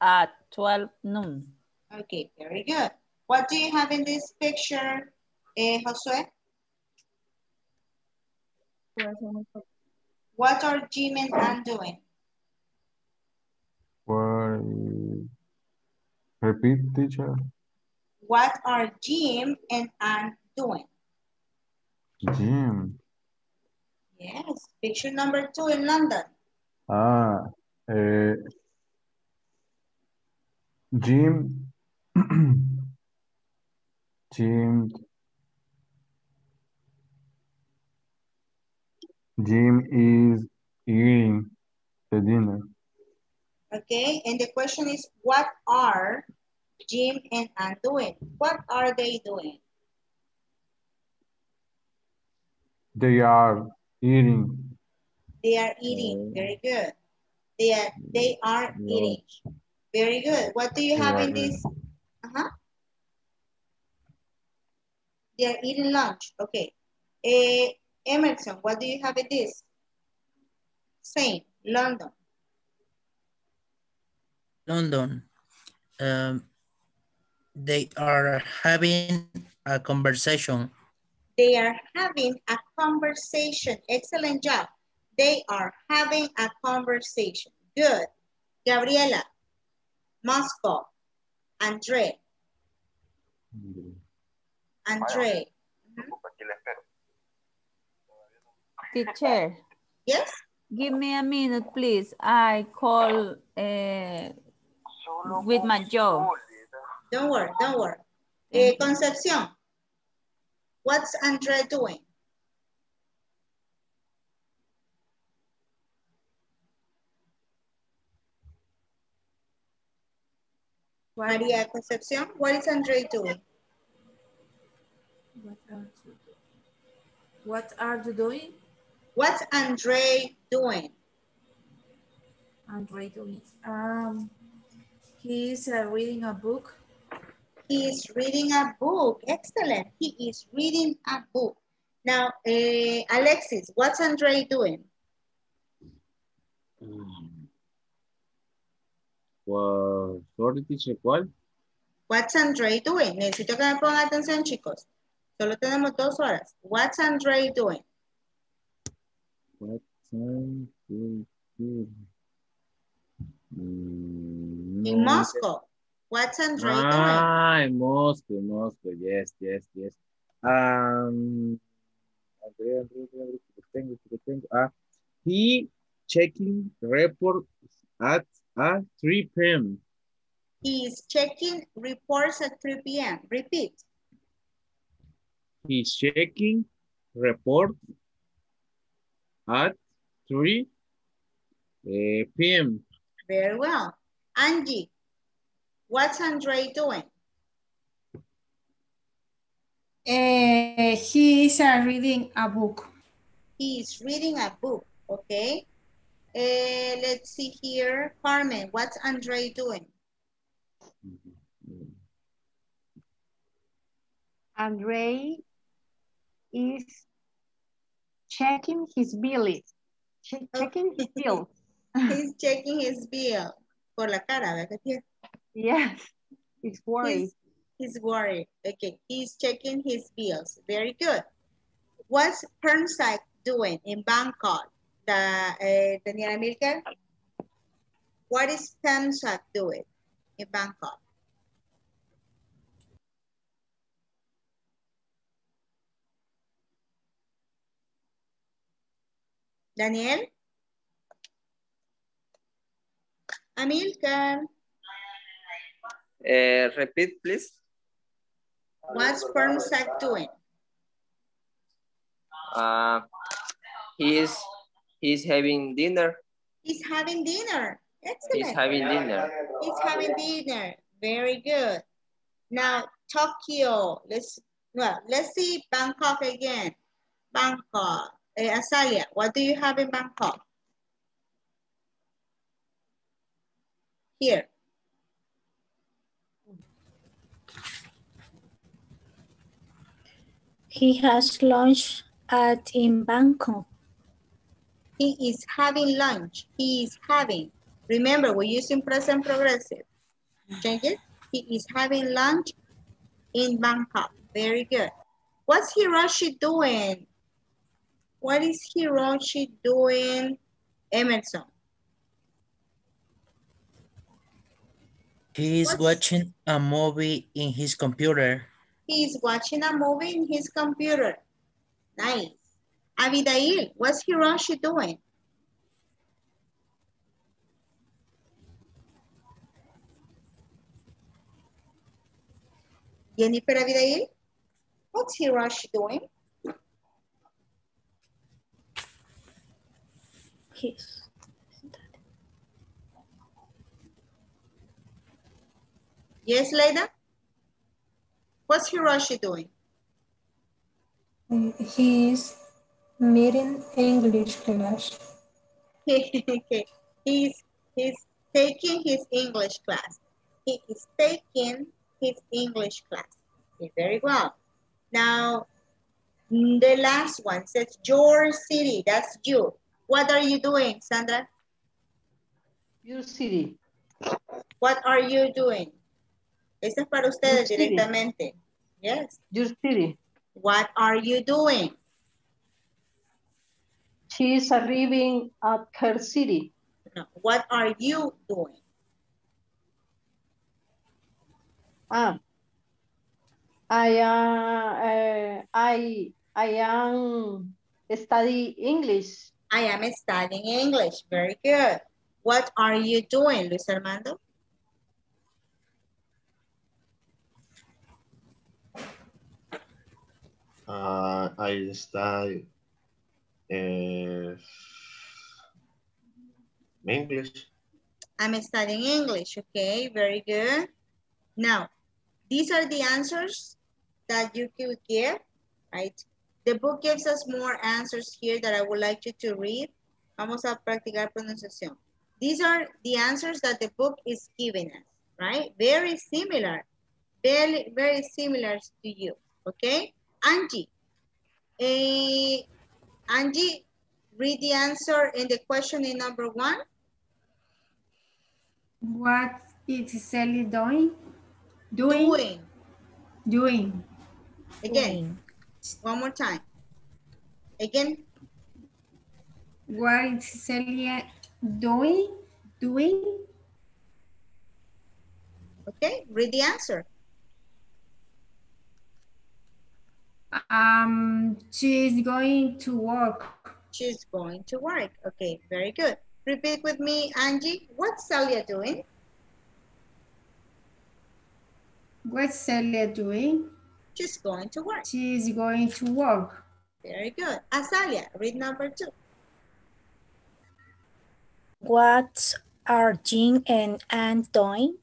at twelve noon. Okay, very good. What do you have in this picture, eh, Josué? What are Jim and Ann doing? Well, repeat, teacher. What are Jim and Ann doing? Jim. Yes, picture number two in London. Ah, uh, Jim. Jim. Jim is eating the dinner. Okay, and the question is, what are Jim and Ann doing? What are they doing? They are eating. They are eating, very good. They are, they are eating, very good. What do you have in this? Uh-huh. They are eating lunch, okay. Uh, Emerson, what do you have in this? Same, London. London. Um, they are having a conversation. They are having a conversation. Excellent job. They are having a conversation. Good. Gabriela, Moscow, Andre. Andre. Teacher. Yes? Give me a minute, please. I call uh, with my job. Don't worry, don't worry. Uh, Concepcion, what's Andrea doing? Maria Concepcion, what is Andrea doing? What are you doing? What are you doing? What's Andre doing? Andre doing. Um, he is uh, reading a book. He is reading a book. Excellent. He is reading a book. Now, uh, Alexis, what's Andre doing? Um, well, sorry, teacher, ¿cuál? What's Andre doing? Necesito que me pongan atención, chicos. Solo tenemos dos horas. What's Andre doing? What time do you mm, in Moscow? What's Andre doing? Ah, in Moscow, Moscow. Yes, yes, yes. Um, Andre, Andre, Andre, Ah, he checking report at uh, three p m He is checking reports at three p m Repeat. He's checking report. At three p m Very well. Angie, what's Andre doing? Uh, he is uh, reading a book. He is reading a book, okay. Uh, let's see here. Carmen, what's Andre doing? Andre is checking his bill. Che checking his bill. He's checking his bill. Por la cara, ¿verdad? Yes, he's worried. He's, he's worried. Okay, he's checking his bills. Very good. What's Pernside doing in Bangkok? The, uh, Daniela Milka? What is Pernside doing in Bangkok? Daniel. Amilcar. Uh, repeat, please. What's Sperm Sack doing? Uh, he's he's having dinner. He's having dinner. Excellent. He's having dinner. He's having dinner. Very good. Now Tokyo. Let's well let's see Bangkok again. Bangkok. Uh, Azalia, what do you have in Bangkok? Here. He has lunch at in Bangkok. He is having lunch. He is having. Remember, we're using present progressive. Change it. He is having lunch in Bangkok. Very good. What's Hiroshi doing? What is Hiroshi doing, Emerson? He is What's... watching a movie in his computer. He is watching a movie in his computer. Nice. Abidail, what's Hiroshi doing? Jennifer, Abidail, what's Hiroshi doing? He's. Yes, Leida? What's Hiroshi doing? He's meeting English class. he's, he's taking his English class. He is taking his English class. Okay, very well. Now, the last one says your city. That's you. What are you doing, Sandra? Your city. What are you doing? Esa es para ustedes directamente. Yes. Your city. What are you doing? She is arriving at her city. No. What are you doing? Ah, I uh, uh, I I am studying English. I am studying English. Very good. What are you doing, Luis Armando? Uh, I study uh, English. I'm studying English. Okay, very good. Now, these are the answers that you could give, right? The book gives us more answers here that I would like you to read. Vamos a practicar pronunciación. These are the answers that the book is giving us, right? Very similar, very, very similar to you, okay? Angie, eh, Angie, read the answer in the question in number one. What is Celia doing? Doing. Doing. Doing. Again, doing. One more time. Again. What is Celia doing? Doing. Okay, read the answer. Um, she's going to work. She's going to work. Okay, very good. Repeat with me, Angie. What's Celia doing? What's Celia doing? She's going to work. She's going to work. Very good. Azalia, read number two. What are Jean and Anne doing?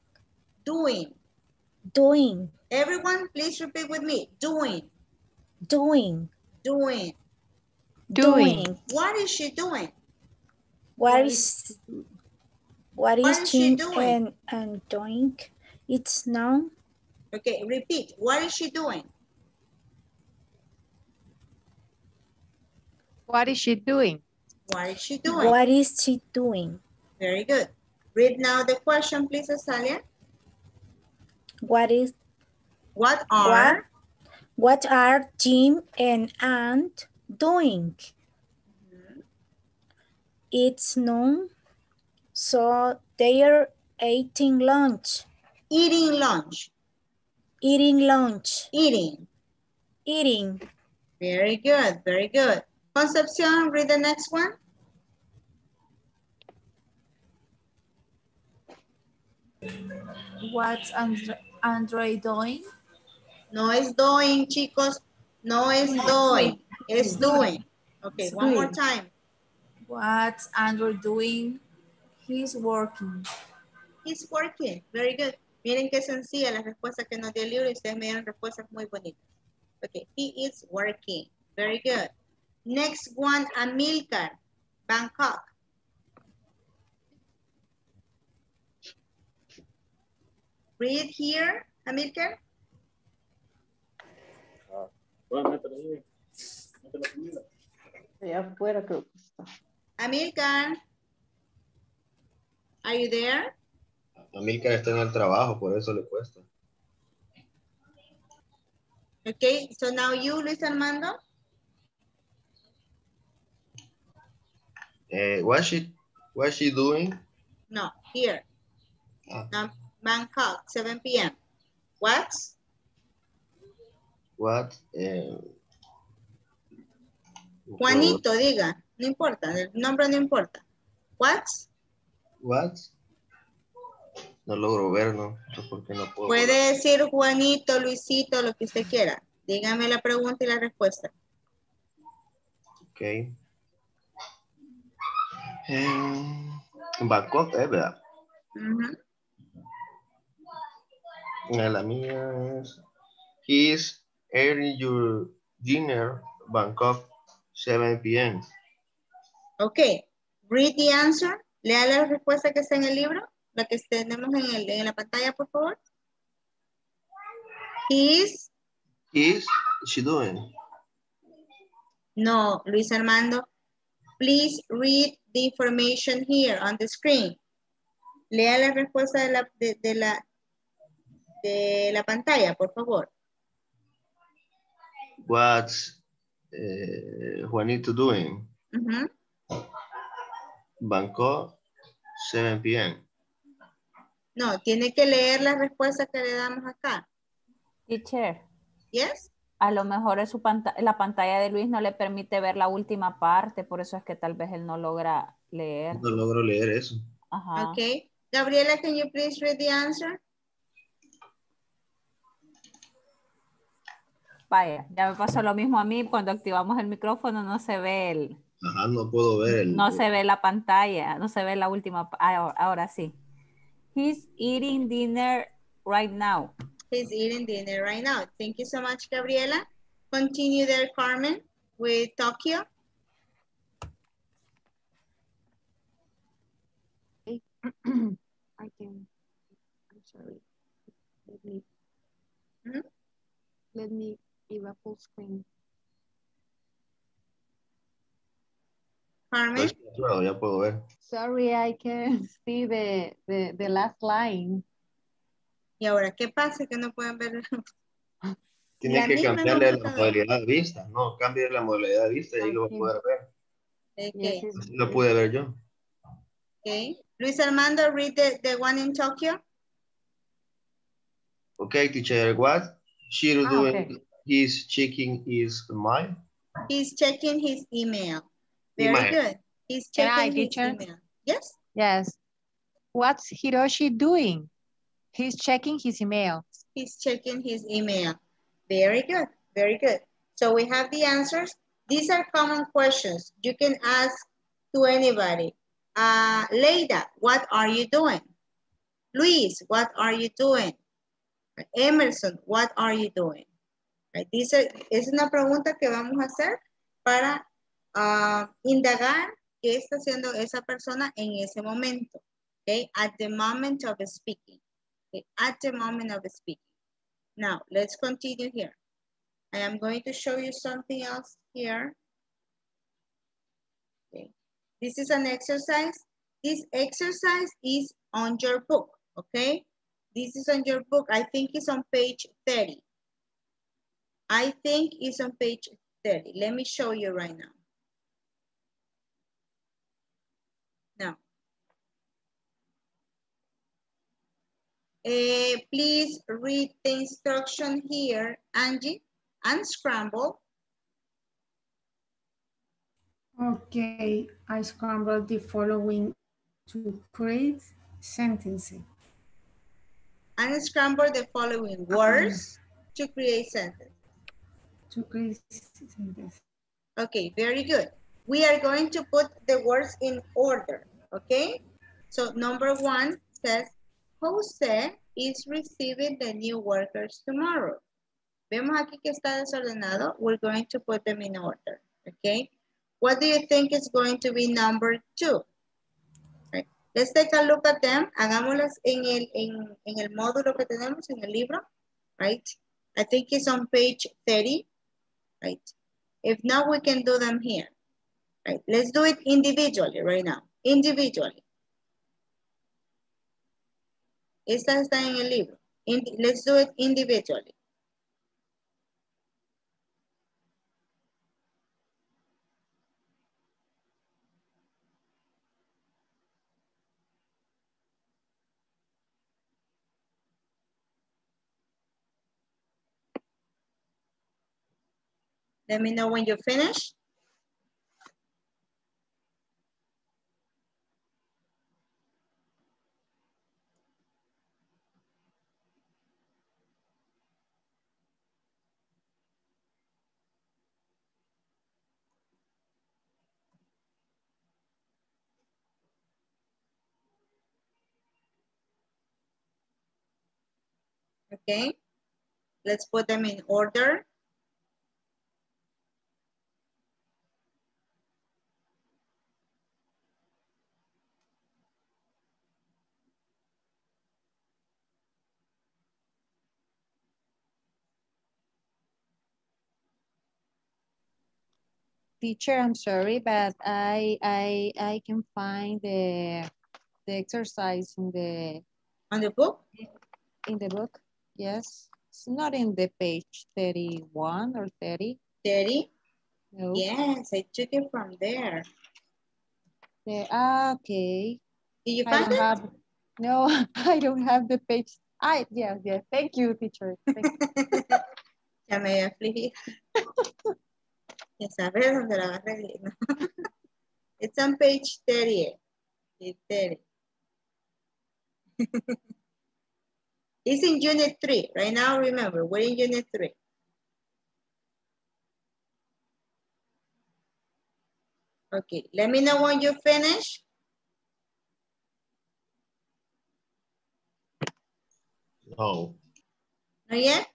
Doing. Doing. Everyone, please repeat with me. Doing. Doing. Doing. Doing. What is she doing? What is what is, what is she doing? And, and doing? It's noun. Okay, repeat. What is she doing? What is she doing? What is she doing? What is she doing? Very good. Read now the question, please, Azalia. What is what are what? What are Jim and Anne doing? Mm-hmm. It's noon, so they're eating lunch. Eating lunch. Eating lunch. Eating. Eating. Very good, very good. Concepcion, read the next one. What's Andre, Andre doing? No es doing, chicos. No es doing. It's doing. Okay, it's one doing. More time. What's Andrew doing? He's working. He's working. Very good. Miren qué sencilla la respuesta que nos dio el libro y ustedes me dieron respuestas muy bonitas. Okay, he is working. Very good. Next one, Amilcar, Bangkok. Read here, Amilcar. Ah, bueno, mételo ahí. Mételo conmigo. Allá afuera creo que está. Amilcar, are you there? Amilcar está en el trabajo, por eso le cuesta. Okay, so now you, Luis Armando. Uh, what's she, what's she doing? No, here. Ah. No, Bangkok, seven p m What? What? Uh, Juanito, what? Diga. No importa, el nombre no importa. What? What? No logro ver, ¿no? Porque no puedo. Puede decir Juanito, Luisito, lo que usted quiera. Dígame la pregunta y la respuesta. Ok. En um, Bangkok, ¿eh? ¿Verdad? Uh-huh. La mía es... He's eating your dinner, Bangkok, seven p m Ok. Read the answer. Lea la respuesta que está en el libro. La que tenemos en, el, en la pantalla, por favor. Is. Is she doing? No, Luis Armando. Please read the information here on the screen. Lea la respuesta de la, de, de la, de la pantalla, por favor. What's uh, Juanito doing? Uh-huh. Bangkok, seven p m No, tiene que leer la respuesta que le damos acá. Teacher. Yes. A lo mejor es su panta la pantalla de Luis no le permite ver la última parte, por eso es que tal vez él no logra leer. No logro leer eso. Ajá. Okay. Gabriela, can you please read the answer? Vaya, ya me pasó lo mismo a mí. Cuando activamos el micrófono no se ve el... Ajá, no puedo ver el... No se ve la pantalla, no se ve la última... Ahora, ahora sí. He's eating dinner right now. He's eating dinner right now. Thank you so much, Gabriela. Continue there, Carmen, with Tokyo. I can, I'm sorry. Let me, hmm? Let me give a full screen. Carmen? Sorry, I can't see the, the, the last line. ¿Y ahora qué pasa? Que no pueden ver. Tienen que cambiarle no la modalidad de vista. No, cambie la modalidad de vista y ahí lo va a poder ver. Okay. Así lo pude ver yo. Okay. Luis Armando, read the, the one in Tokyo. Okay, teacher, what? She's ah, doing, okay. He's checking his email. He's checking his email. Very email. Good. He's checking his email. Yes? Yes. What's Hiroshi doing? He's checking his email. He's checking his email. Very good. Very good. So we have the answers. These are common questions. You can ask to anybody. Uh, Leida, what are you doing? Luis, what are you doing? Emerson, what are you doing? Right. This is, es una pregunta que vamos a hacer para... Uh, indagar qué está haciendo esa persona en ese momento. Okay, at the moment of speaking. Okay, at the moment of speaking. Now, let's continue here. I am going to show you something else here. Okay. This is an exercise. This exercise is on your book, okay? This is on your book. I think it's on page thirty. I think it's on page thirty. Let me show you right now. Uh, please read the instruction here, Angie, and scramble. Okay, I scrambled the following to create sentences. Unscramble the following words to create sentences. To create sentences. Okay, very good. We are going to put the words in order, okay? So number one says, José is receiving the new workers tomorrow. Vemos aquí que está desordenado. We're going to put them in order, okay? What do you think is going to be number two? Right. Let's take a look at them. Hagámoslas en el, en, en el módulo que tenemos, en el libro, right? I think it's on page thirty, right? If not, we can do them here. Right. Let's do it individually right now. Individually. Esta está en el libro. In, let's do it individually. Let me know when you finish. Okay, let's put them in order. Teacher, I'm sorry, but I I I can find the the exercise in the on the book in the book. Yes, it's not in the page thirty-one or thirty. thirty? No. Yes, I took it from there. The, ah, okay. Did you find it? Have, no, I don't have the page. I yeah, yeah. Thank you, teacher. Thank you. Ya me afligí. Ya sabes dónde la vas a arreglar. It's on page thirty. thirty. It's in unit three. Right now, remember, we're in unit three. Okay, let me know when you finish. No. Not yet?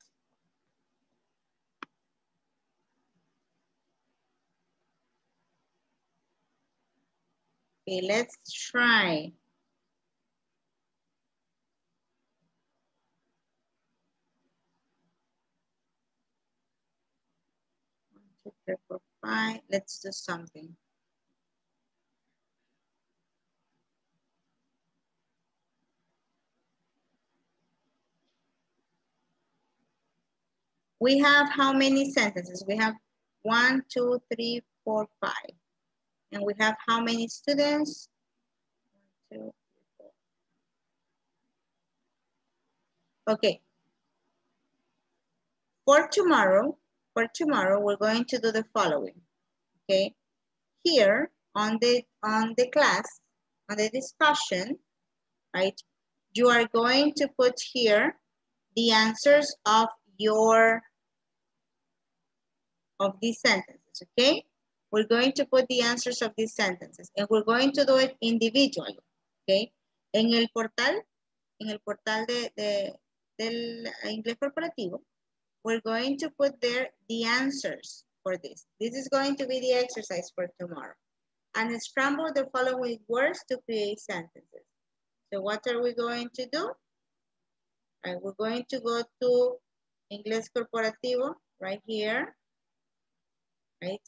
Okay, let's try. Five. Let's do something. We have how many sentences? We have one, two, three, four, five. And we have how many students? One, two, three, four. Okay. For tomorrow, For tomorrow, we're going to do the following, okay? Here on the, on the class, on the discussion, right? You are going to put here the answers of your, of these sentences, okay? We're going to put the answers of these sentences and we're going to do it individually, okay? En el portal, en el portal de, de, del Inglés Corporativo, we're going to put there the answers for this. This is going to be the exercise for tomorrow. And scramble the following words to create sentences. So what are we going to do? Right, we're going to go to Ingles Corporativo right here, right?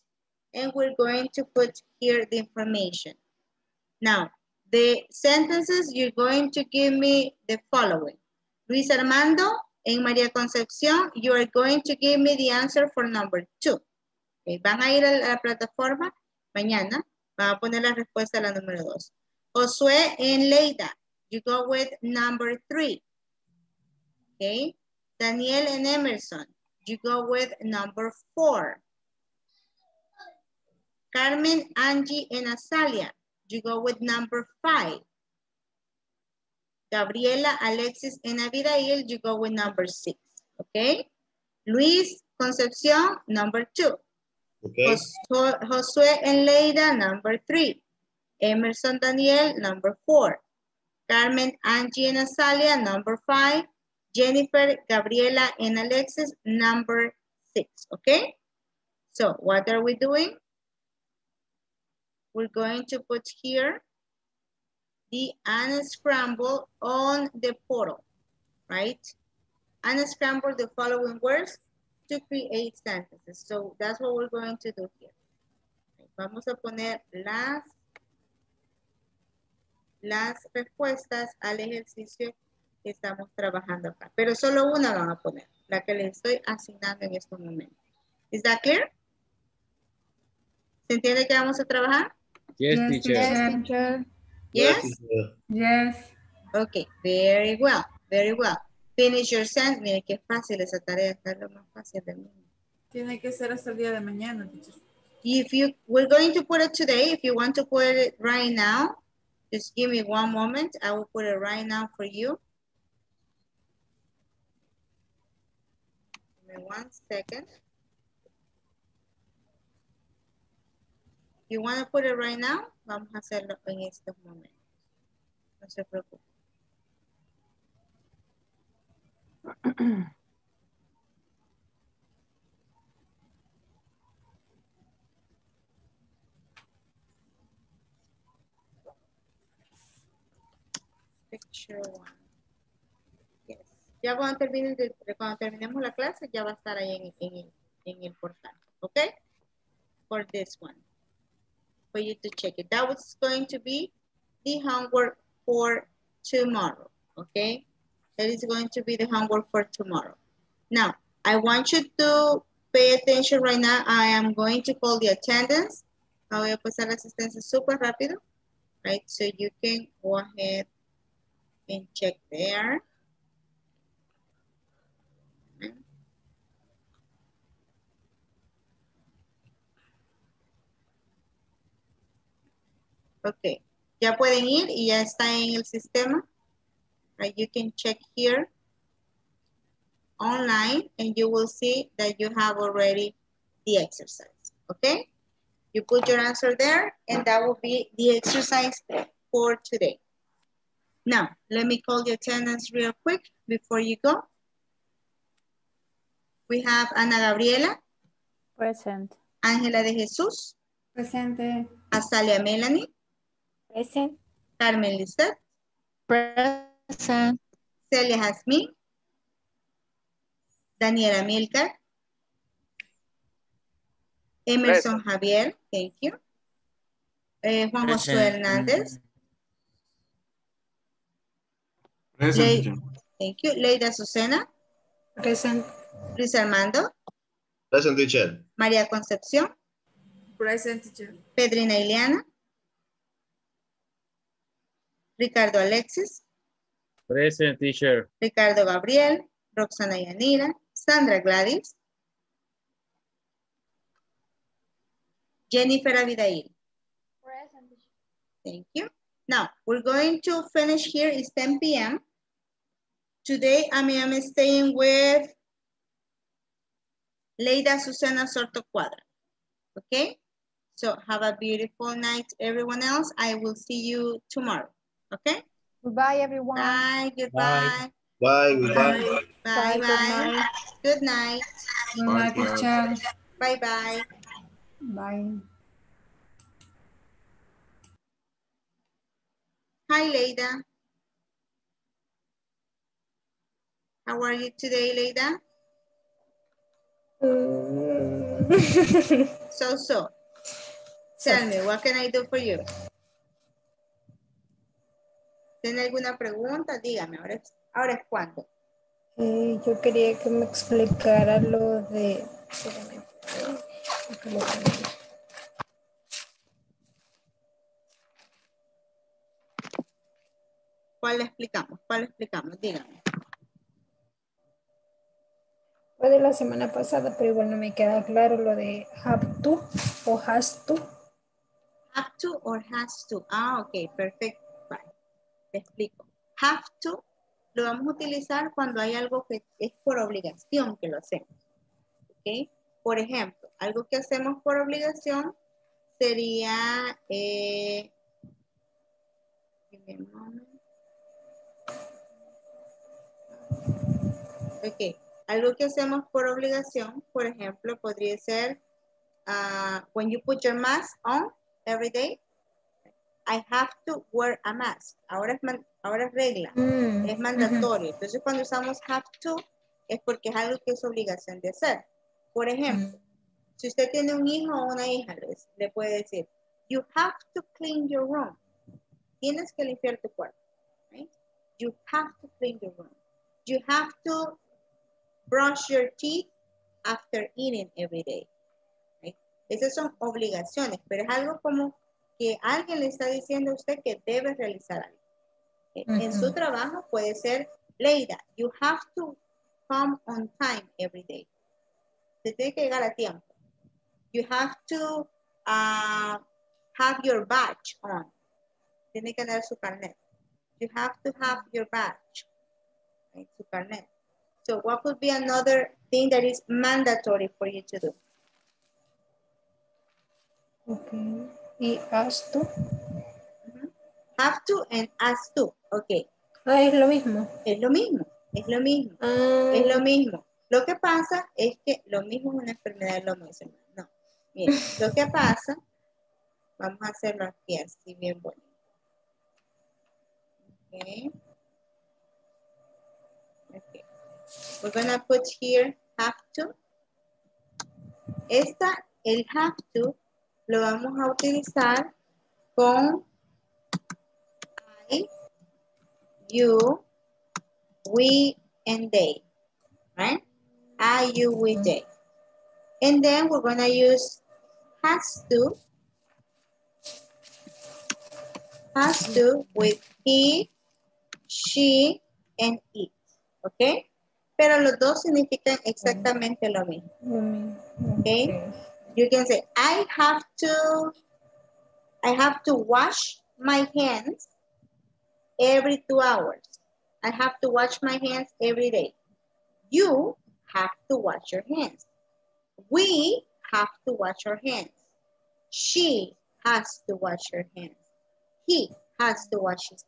And we're going to put here the information. Now, the sentences, you're going to give me the following. Luis Armando and María Concepción, you are going to give me the answer for number two. Okay. Van a ir a la plataforma mañana. Van a poner la respuesta a la número dos. Josué and Leida, you go with number three. Okay. Daniel and Emerson, you go with number four. Carmen, Angie, and Azalia, you go with number five. Gabriela, Alexis, and Abidail, you go with number six. Okay. Luis Concepción, number two. Okay. Josué and Leida, number three. Emerson, Daniel, number four. Carmen, Angie, and Azalia, number five. Jennifer, Gabriela, and Alexis, number six. Okay? So, what are we doing? We're going to put here the unscramble on the portal, right? Unscramble the following words to create sentences. So, that's what we're going to do here. Vamos a poner las, las respuestas al ejercicio que estamos trabajando acá. Pero solo una van a poner, la que les estoy asignando en este momento. ¿Is that clear? ¿Se entiende que vamos a trabajar? Yes, teacher. Yes, teacher. Yes? Teacher. Yes. Okay, very well, very well. Finish your sentence. Miren qué fácil esa tarea, está lo más fácil del mundo. Tiene que ser hasta el día de mañana, teacher. If you, we're going to put it today. If you want to put it right now, just give me one moment. I will put it right now for you. Give me one second. You want to put it right now? Vamos a hacerlo en este momento. No se preocupe. Picture one. Yes. Ya cuando, termine de, cuando terminemos la clase, ya va a estar ahí en, en, el, en el portal. Okay? For this one. For you to check it. That was going to be the homework for tomorrow, okay? That is going to be the homework for tomorrow. Now, I want you to pay attention right now. I am going to call the attendance. I voy a pasar la asistencia super rápido, right? So you can go ahead and check there. Okay, ya pueden ir y ya está en el sistema. Right, you can check here online and you will see that you have already the exercise, okay? You put your answer there and that will be the exercise for today. Now, let me call the attendance real quick before you go. We have Ana Gabriela. Present. Angela de Jesus. Presente. Azalia Melanie. Present. Carmen Lizeth. Present. Celia Jasmine. Daniela Milka. Emerson Present. Javier, thank you. Eh, Juan José Hernández. Present. Le thank you. Leida Azucena. Present. Luis Armando. Present, teacher. María Concepción. Present, teacher. Pedrina Ileana. Ricardo Alexis. Present, teacher. Ricardo Gabriel. Roxana Yanira. Sandra Gladys. Jennifer Abidail. Present, teacher. Thank you. Now, we're going to finish here. It's ten P M Today, I am staying with Leida Susana Sorto Cuadra. Okay? So, have a beautiful night, everyone else. I will see you tomorrow. Okay? Goodbye, everyone. Bye, goodbye. Bye, goodbye. Bye, bye. Good night. Good night, teacher. Bye, bye. Bye. Hi, Leida. How are you today, Leida? So, so. Tell me, what can I do for you? ¿Tiene alguna pregunta? Dígame, ahora es, ahora es cuándo. Eh, yo quería que me explicara lo de... ¿Cuál le explicamos? ¿Cuál le explicamos? Dígame. Fue de la semana pasada, pero igual no me queda claro lo de have to o has to. Have to or has to. Ah, ok, perfecto. Le explico. have to lo vamos a utilizar cuando hay algo que es por obligación que lo hacemos. ¿Okay? Por ejemplo, algo que hacemos por obligación sería... Eh, ok, algo que hacemos por obligación, por ejemplo, podría ser uh, when you put your mask on every day, I have to wear a mask. Ahora es, man, ahora es regla, mm. es mandatorio. Uh-huh. Entonces cuando usamos have to es porque es algo que es obligación de hacer. Por ejemplo, uh-huh. si usted tiene un hijo o una hija, les, le puede decir, you have to clean your room. Tienes que limpiar tu cuarto. Right? You have to clean your room. You have to brush your teeth after eating every day. Right? Esas son obligaciones, pero es algo como que alguien le está diciendo a usted que debe realizar algo. Uh-huh. En su trabajo puede ser, Leida, you have to come on time every day. Usted tiene que llegar a tiempo. You have to uh, have your badge on. Tiene que tener su carnet. You have to have your badge. Right? Su carnet. So what would be another thing that is mandatory for you to do? Okay. Y has to. Uh-huh. Have to and has to. Ok. Ah, es lo mismo. Es lo mismo. Es lo mismo. Ah. Es lo mismo. Lo que pasa es que lo mismo es una enfermedad de lo mismo. No. Miren, lo que pasa, vamos a hacerlo aquí así bien bonito. Okay. Okay. We're going to put here have to. Esta, el have to, lo vamos a utilizar con I, you, we, and they. Right? I, you, we, they. And then we're going to use has to. Has to with he, she, and it, ¿ok? Pero los dos significan exactamente lo mismo, ¿ok? You can say, I have to, I have to wash my hands every two hours. I have to wash my hands every day. You have to wash your hands. We have to wash our hands. She has to wash her hands. He has to wash his hands.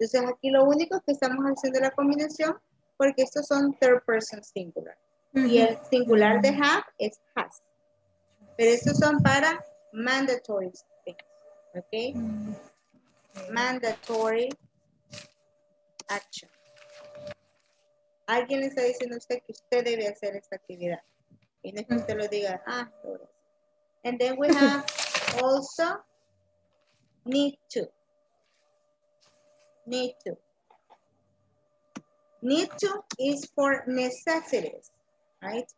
Entonces aquí lo único es que estamos haciendo la combinación porque estos son third person singular. Mm-hmm. Y el singular de have es has. Pero estos son para mandatory things. ¿Ok? Mm-hmm. Mandatory action. Alguien le está diciendo a usted que usted debe hacer esta actividad. Y no es que usted lo diga, ah, todo. And then we have also need to. Need to. Need to is for necessities, right?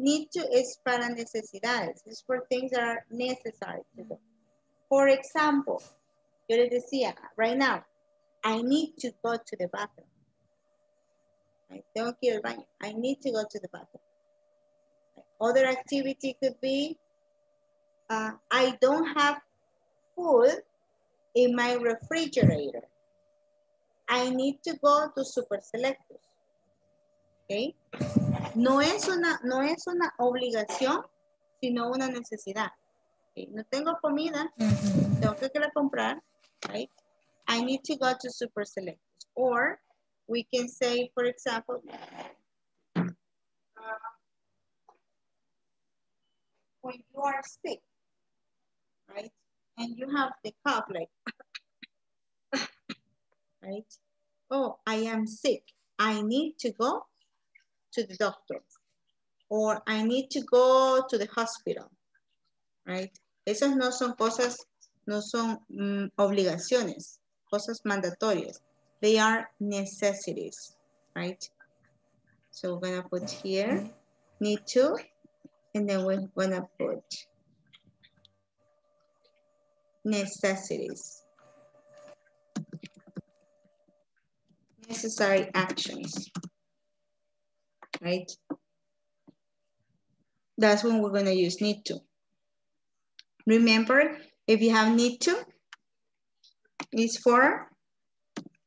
Need to is para necesidades. It's for things that are necessary to do. For example, yo les decía, right now, I need to go to the bathroom. Right? Tengo que ir al baño. I need to go to the bathroom. Other activity could be, uh, I don't have food in my refrigerator. I need to go to Súper Selectos. Okay. No es una, no es una obligación, sino una necesidad. Okay. No tengo comida, mm-hmm. tengo que ir a comprar. Right? I need to go to Súper Selectos. Or we can say, for example, uh, when you are sick, right? And you have the cough, like, right? Oh, I am sick. I need to go to the doctor. Or I need to go to the hospital, right? Esas no son cosas, no son mm, obligaciones, cosas mandatorias. They are necessities, right? So we're gonna put here, need to, and then we're gonna put necessities. Necessary actions. Right? That's when we're going to use need to. Remember, if you have need to, it's for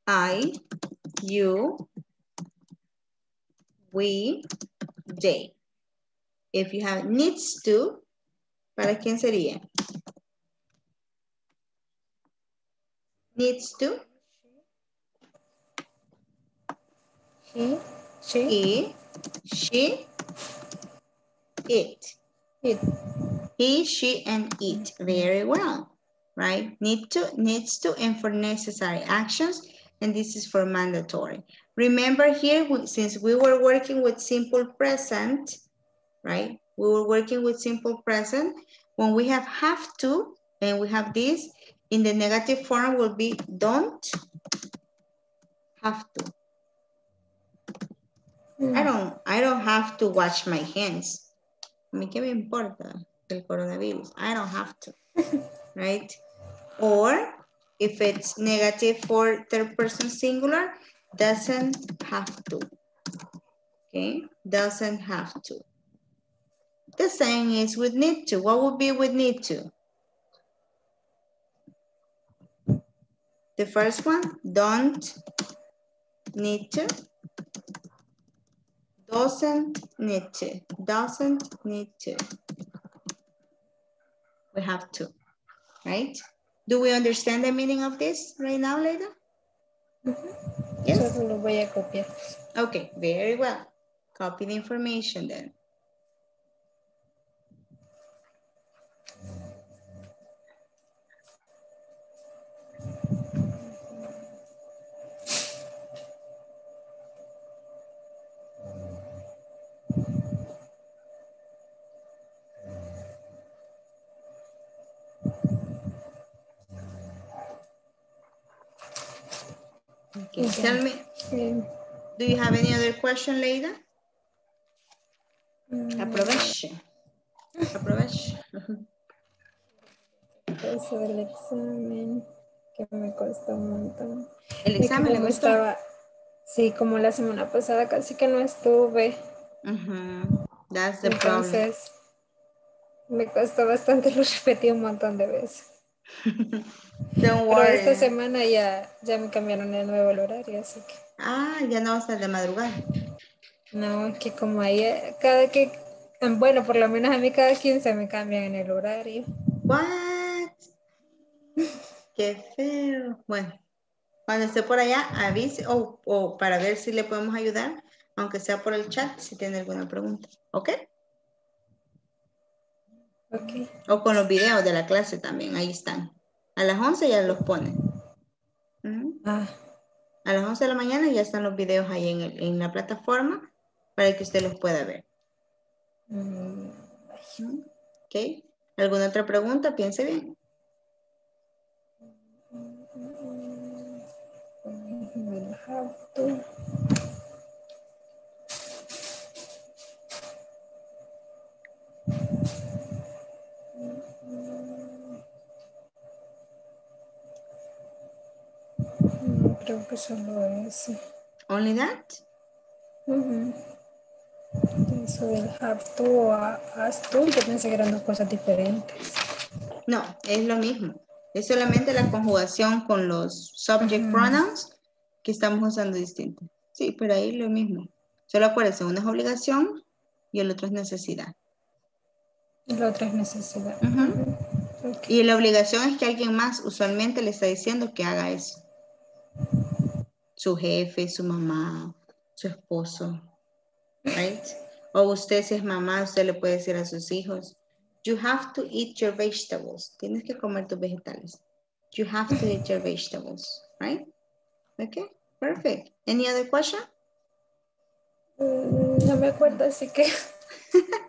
I, you, we, they. If you have needs to, ¿para quién sería? Needs to. He, she, he, she, it. It. He, she, and it. Very well. Right? Need to, needs to, and for necessary actions. And this is for mandatory. Remember here, since we were working with simple present, right? We were working with simple present. When we have have to, and we have this, in the negative form will be don't have to. Mm. I don't, I don't have to wash my hands. ¿Qué me importa el coronavirus? I don't have to, right? Or if it's negative for third person singular, doesn't have to, okay? Doesn't have to. The same is with need to. What would be with need to? The first one, don't need to. Doesn't need to, doesn't need to. We have to, right? Do we understand the meaning of this right now, Leida? Mm-hmm. Yes? Solo voy a copiar. Okay, very well. Copy the information then. Okay. Tell me, do you have any other question, Leida? Mm. Aproveche. Aproveche. Eso del examen, que me cuesta un montón. ¿El examen le gustó? Estaba, sí, como la semana pasada casi que no estuve. Uh-huh. That's the problem. Entonces, me costó bastante, lo repetí un montón de veces. Don't worry. Pero esta semana ya, ya me cambiaron el nuevo horario, así que. Ah, ya no vas a de madrugada. No, es que como ahí, cada que, bueno, por lo menos a mí cada quince me cambian el horario. What? Qué feo. Bueno, cuando esté por allá, avise o oh, oh, para ver si le podemos ayudar, aunque sea por el chat, si tiene alguna pregunta, ¿ok? Okay. O con los videos de la clase también, ahí están. A las once ya los ponen. ¿Mm? Ah. A las once de la mañana ya están los videos ahí en, el, en la plataforma para que usted los pueda ver. Mm. Ok. ¿Alguna otra pregunta? Piense bien. Creo que solo eso. Only that? Uh-huh. Eso del have to o has to, yo pensé que eran dos cosas diferentes. No, es lo mismo. Es solamente la conjugación con los subject uh-huh. pronouns que estamos usando distinto. Sí, pero ahí lo mismo. Solo acuérdense, uno es obligación y el otro es necesidad. El otro es necesidad. Uh-huh. Okay. Y la obligación es que alguien más usualmente le está diciendo que haga eso. Su jefe, su mamá, su esposo, right? O usted si es mamá, usted le puede decir a sus hijos, you have to eat your vegetables. Tienes que comer tus vegetales. You have to eat your vegetables, right? Okay, perfect. Any other question? Mm, no me acuerdo, así que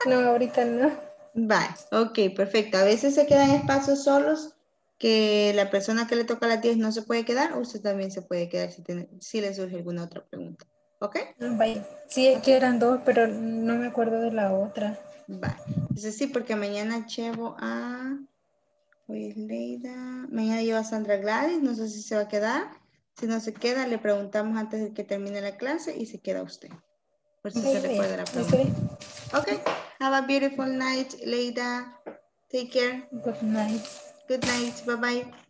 no, ahorita no. Bye. Ok, perfecto. A veces se quedan espacios solos que la persona que le toca a las diez no se puede quedar, usted también se puede quedar si, tiene, si le surge alguna otra pregunta. ¿Ok? Bye. Sí, es que eran dos, pero no me acuerdo de la otra. Vale. Entonces sí, porque mañana llevo a... Hoy es Leida. Mañana llevo a Sandra Gladys, no sé si se va a quedar. Si no se queda, le preguntamos antes de que termine la clase y se queda usted. Por si okay, se recuerda la pregunta. Okay. Ok. Have a beautiful night, Leida. Take care. Good night. Good night. Bye-bye.